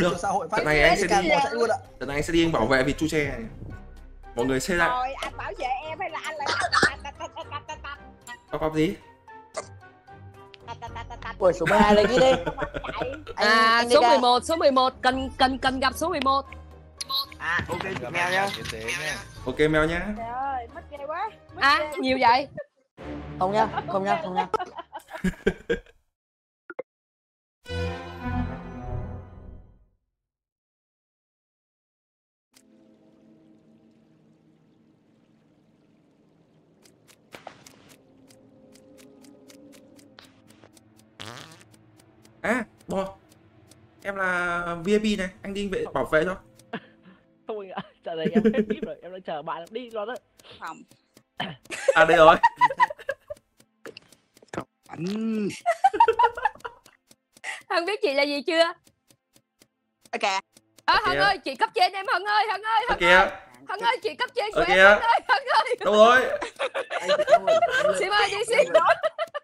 Được, trận này anh sẽ đi. Trận này anh sẽ đi anh bảo vệ vịt Chu Tre này. Mọi người xây lại. Rồi, anh bảo vệ em hay là anh lại. Cắp gì? Ui, số 12 lên đi đi. À, số 11, số 11 cần gặp số 11. À, ok, mèo nha. Ok mèo nha. Trời ơi, mất cái này quá. À, nhiều vậy. Không nha, không nha, không nha. À, bò. Em là VIP này, anh đi vệ bảo vệ thôi. Không anh ạ, trả lời em hết VIP rồi, em đã chờ bạn đi luôn đó. Không. À đây rồi. Hân biết chị là gì chưa? Ok. Ơ Hân ơi, chị cấp trên em Hân ơi, Hân ơi, Hân ơi. Hân ơi, chị cấp trên của em Hân ơi, Hân ơi. Đúng rồi. Xin ơi, chị xin nói.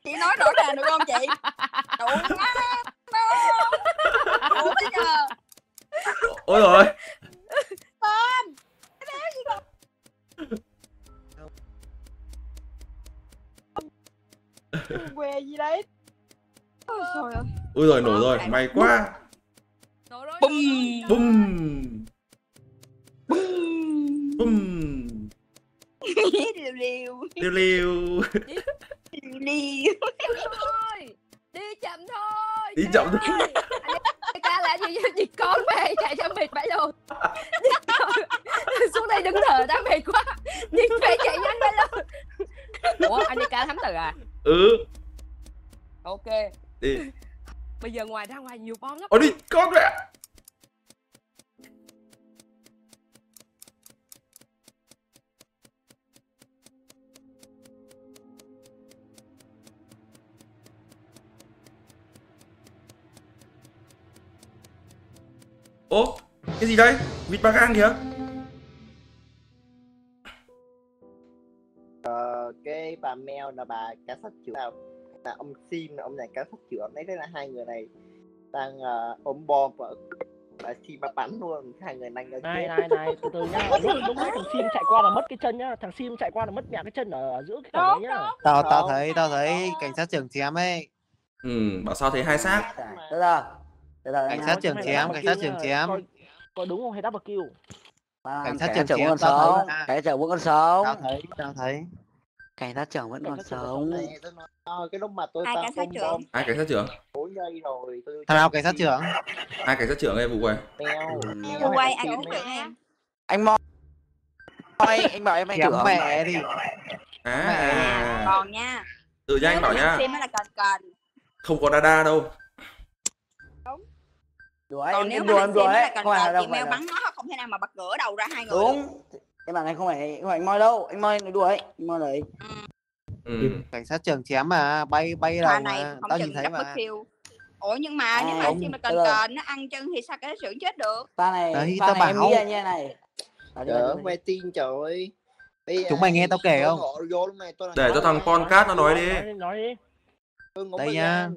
Chị nói rõ ràng được không chị? Đủ quá. Đủ bây giờ. Ôi rồi. Tên. Què gì đấy? Ôi trời ơi. Ôi rồi nổ rồi, may quá. Bùm bùm. Bùm bùm. Liều liều. Liều liều. Liều thôi. Đi chậm thôi. Đi chậm thôi. Anh ca là gì con mày chạy cho mệt bãi luôn. Xuống đây đứng thở đã mệt quá. Nhưng phải chạy nhanh bãi luôn. Ủa anh ca thấm từ à? Ừ. Ok. Đi. Bây giờ ngoài ra ngoài nhiều bom lắm. Ôi đi con mẹ. Ố, cái gì đây? Vịt ba gang kìa. Cái bà mèo là bà cá sắp chữa, là ông Sim là ông này cá sắp chữa đấy, là hai người này đang ôm bom và bà Sim bà bắn luôn, hai người này là này từ từ nhá. Lúc nãy thằng Sim chạy qua là mất cái chân nhá, thằng Sim chạy qua là mất mẹ cái chân ở giữa cái cổng đấy nhá. Tao thấy cảnh sát trưởng chém ấy. Ừ, bảo sao thấy hai xác. Được rồi. Cảnh sát trưởng chém, cảnh sát trưởng chém. Có đúng không hay double kill? Cảnh sát trưởng chém con sống. Cảnh sát trưởng vẫn còn sống. Tao thấy. Cảnh sát trưởng vẫn còn sống. Cái lúc mà tôi tao không bom. Ai cảnh sát trưởng? 4 giây rồi. Thằng nào cảnh sát trưởng? Ai cảnh sát trưởng đây vụ quay? Vụ quay anh cũng vậy em. Anh Mo. Ôi, anh bảo em anh trưởng mẹ đi. À. Còn nha. Từ nha anh bảo nha. Xem nó là cần. Không có dada đâu. Đuổi, còn nếu mà đuổi là cần cờ, chị mèo bắn nó không thể nào mà bật ngửa đầu ra hai người. Đúng. Cái bạn này không phải anh Moi đâu, anh Moi nó đuổi, anh Moi đấy. Ừ. Cảnh sát trưởng chém mà bay đầu này không chừng gặp bất kiêu. Ủa nhưng mà nếu mà khi mà cần cờ nó ăn chân thì sao cảnh sát trưởng chết được? Ta này em nghĩ ra như này. Đỡ quay tin trời ơi. Chúng mày nghe tao kể không? Để cho thằng Poncat nó nói đi. Nói đi. Đây nha.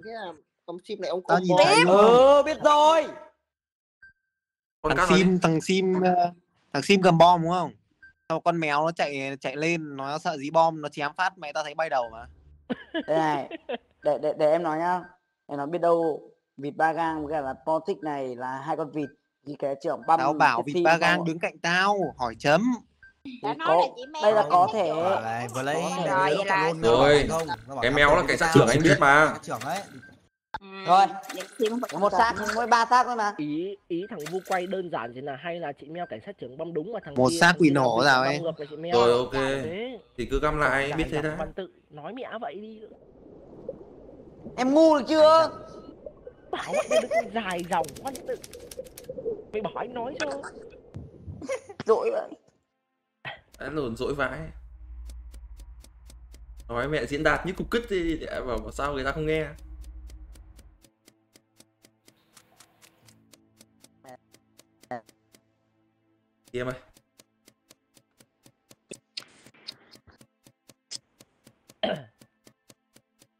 Ông Sim này ông có nhìn thấy luôn. Ừ biết rồi. Thằng Sim cầm bom đúng không? Sau con mèo nó chạy lên, nó sợ dí bom, nó chém phát mày tao thấy bay đầu mà. Đây này, để em nói nhá. Em nói biết đâu vịt ba gang với cả là Pontic này là hai con vịt gì cái trưởng băm. Tao bảo vịt ba gang đứng cạnh tao, hỏi chấm. Đã nói là chị mèo. Đây là có thể. Vừa lấy rồi. Cái mèo là cảnh sát trưởng anh biết mà. Rồi, một xác mỗi ba xác thôi mà. Ý thằng Vu quay đơn giản thế là hay là chị mèo cảnh sát trưởng bom đúng mà thằng một xác quỷ nổ nào ấy. Rồi ok. Thì cứ găm lại biết thế đó. Nói mẹ vậy đi. Em ngu được chưa? Bảo anh dài dòng quan tự. Mày bảo anh nói cho. Dỗi vậy. Đã lồn dỗi vãi. Nói mẹ diễn đạt như cục kích thì bảo sao người ta không nghe. Em ơi.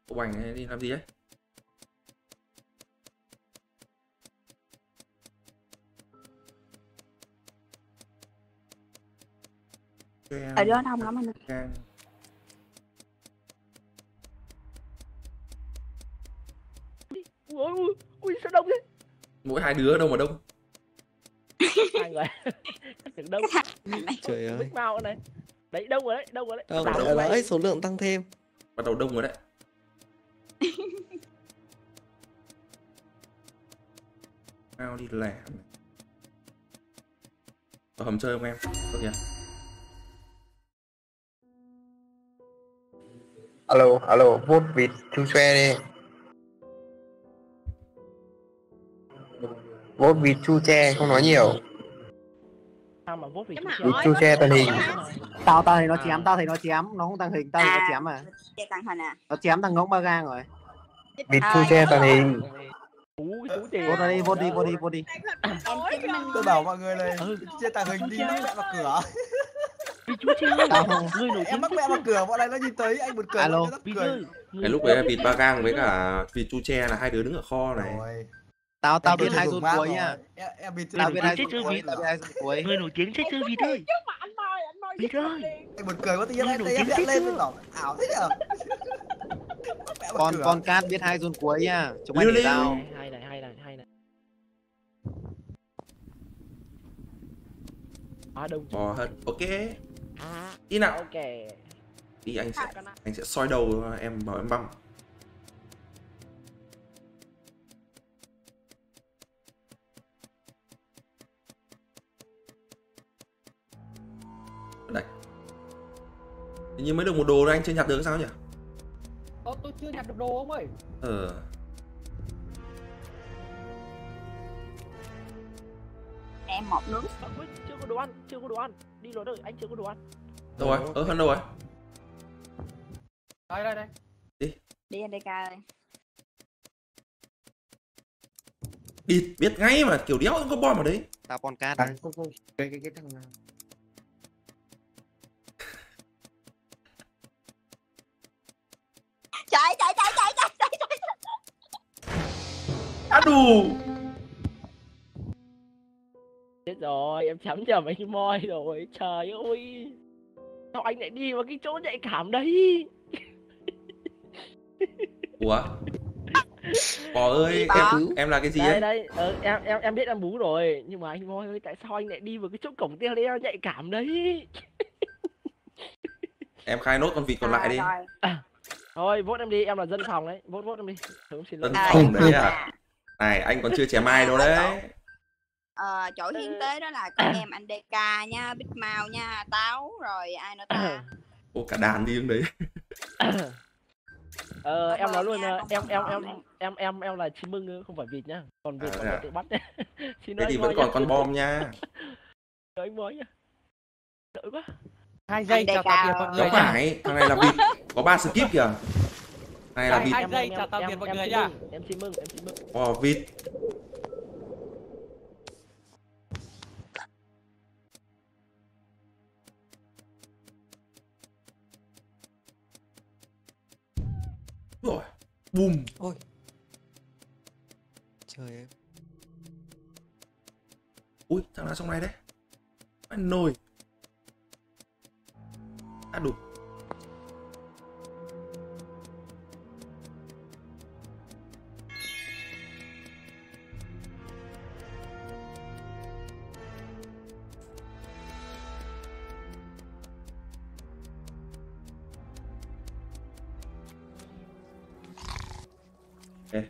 Cô Bành này đi làm gì đấy? Ở đó đông lắm anh ơi. Mỗi hai đứa đâu mà đông. Hai người. Đừng đông. Trời ơi. Màu này. Đấy, đông rồi đấy, đông rồi đấy. Đông rồi đấy, số lượng tăng thêm. Bắt đầu đông rồi đấy. Tao đi làm. Ở hầm chơi không em? Được nhỉ? Alo, alo, vote vịt Trung Xoe đi. Vote vịt Chu Tre, không nói nhiều. Sao mà vote vịt Chu Tre tàn hình. Tao tao thì nó chém, tao thì nó chém, nó không tàn hình, tao thì nó chém à. Nó chém thằng ngỗng ba gang rồi. Vịt Chu Tre tàn hình. Vote đi, vote đi, vote đi, vote đi. Tôi bảo mọi người này, chia tàn hình đi, mẹ vào cửa. Em mắc mẹ vào cửa, bọn này nó nhìn thấy anh buồn cười. Alo. Cái lúc đấy vịt ba gang với cả vịt Chu Tre là hai đứa đứng ở kho này. Tao biết hai run cuối nha. Em biết hai run cuối. Người nổi tiếng chết chơi vịt ơi. Vịt ơi. Anh buồn cười quá tự nhiên anh thấy em vẽ lên tôi bảo ảo thế nhở. Con Cát biết hai run cuối nha. Chúng mày để tao. Hay này, hay này, hay này. Quá đông. Bò hết. Ok. Đi nào. Ok. Đi anh sẽ soi đầu em bảo em băm. Đây. Nhưng mới được một đồ thôi anh chưa nhặt được sao nhỉ? Tôi chưa nhặt được đồ ông ơi. Em mọc nướng. Chưa có đồ ăn, chưa có đồ ăn. Đi rồi đấy, anh chưa có đồ ăn. Đâu rồi? Hơn đâu rồi? Đây đây đây. Đi. Đi anh DK ơi. Đi, biết ngay mà kiểu đéo không có bom ở đấy. Tao con cá đây. Cái thằng nào? Chạy đủ. Chết rồi, em chấm nhầm anh Moi rồi. Trời ơi. Sao anh lại đi vào cái chỗ nhạy cảm đấy? Ủa? Bò ơi, em là cái gì đấy? Đây, em biết em bú rồi. Nhưng mà anh Moi ơi, tại sao anh lại đi vào cái chỗ cổng tiêu đeo nhạy cảm đấy? Em khai nốt con vịt còn lại đi. Thôi, vote em đi, em là dân phòng đấy, vote em đi. Xin lỗi. Dân phòng đấy à? Này, anh còn chưa chém ai đâu đấy. Chỗ hiến tế đó là con em anh DK nha, Big Mao nha, Táo, rồi ai nữa ta? Ô, cả đàn đi đứng đấy. Em nói luôn, em là chim mưng, không phải vịt nhá. Còn vịt còn phải tự bắt nhá. Thế thì vẫn còn con bom nha. Đợi anh mới nhá. Đợi quá. 2 giây chào tạm biệt mọi người. Không phải, thằng này là vịt. Có 3 skip kìa. Này là vịt. 2 giây chào tạm biệt mọi người nha. Em xin mừng, em xin mừng. Ồ, vịt. Rồi, bùm. Ôi. Trời ơi. Ui, thằng nào trong này đấy? Anh nồi. À đủ. Okay.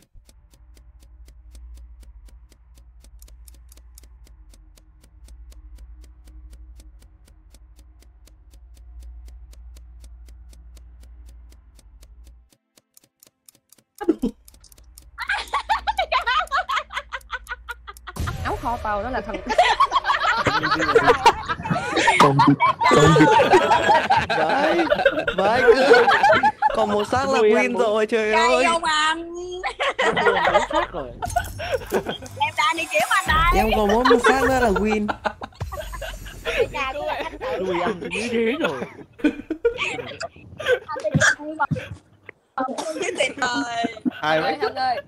Áo kho tàu đó là thằng đấy, vãi cương. Còn một xác là win rồi, trời ơi. Rồi. Em đang đi kiếm anh đây. Em còn muốn một xác nữa là win. Đùi ăn như thế rồi. Ai vậy?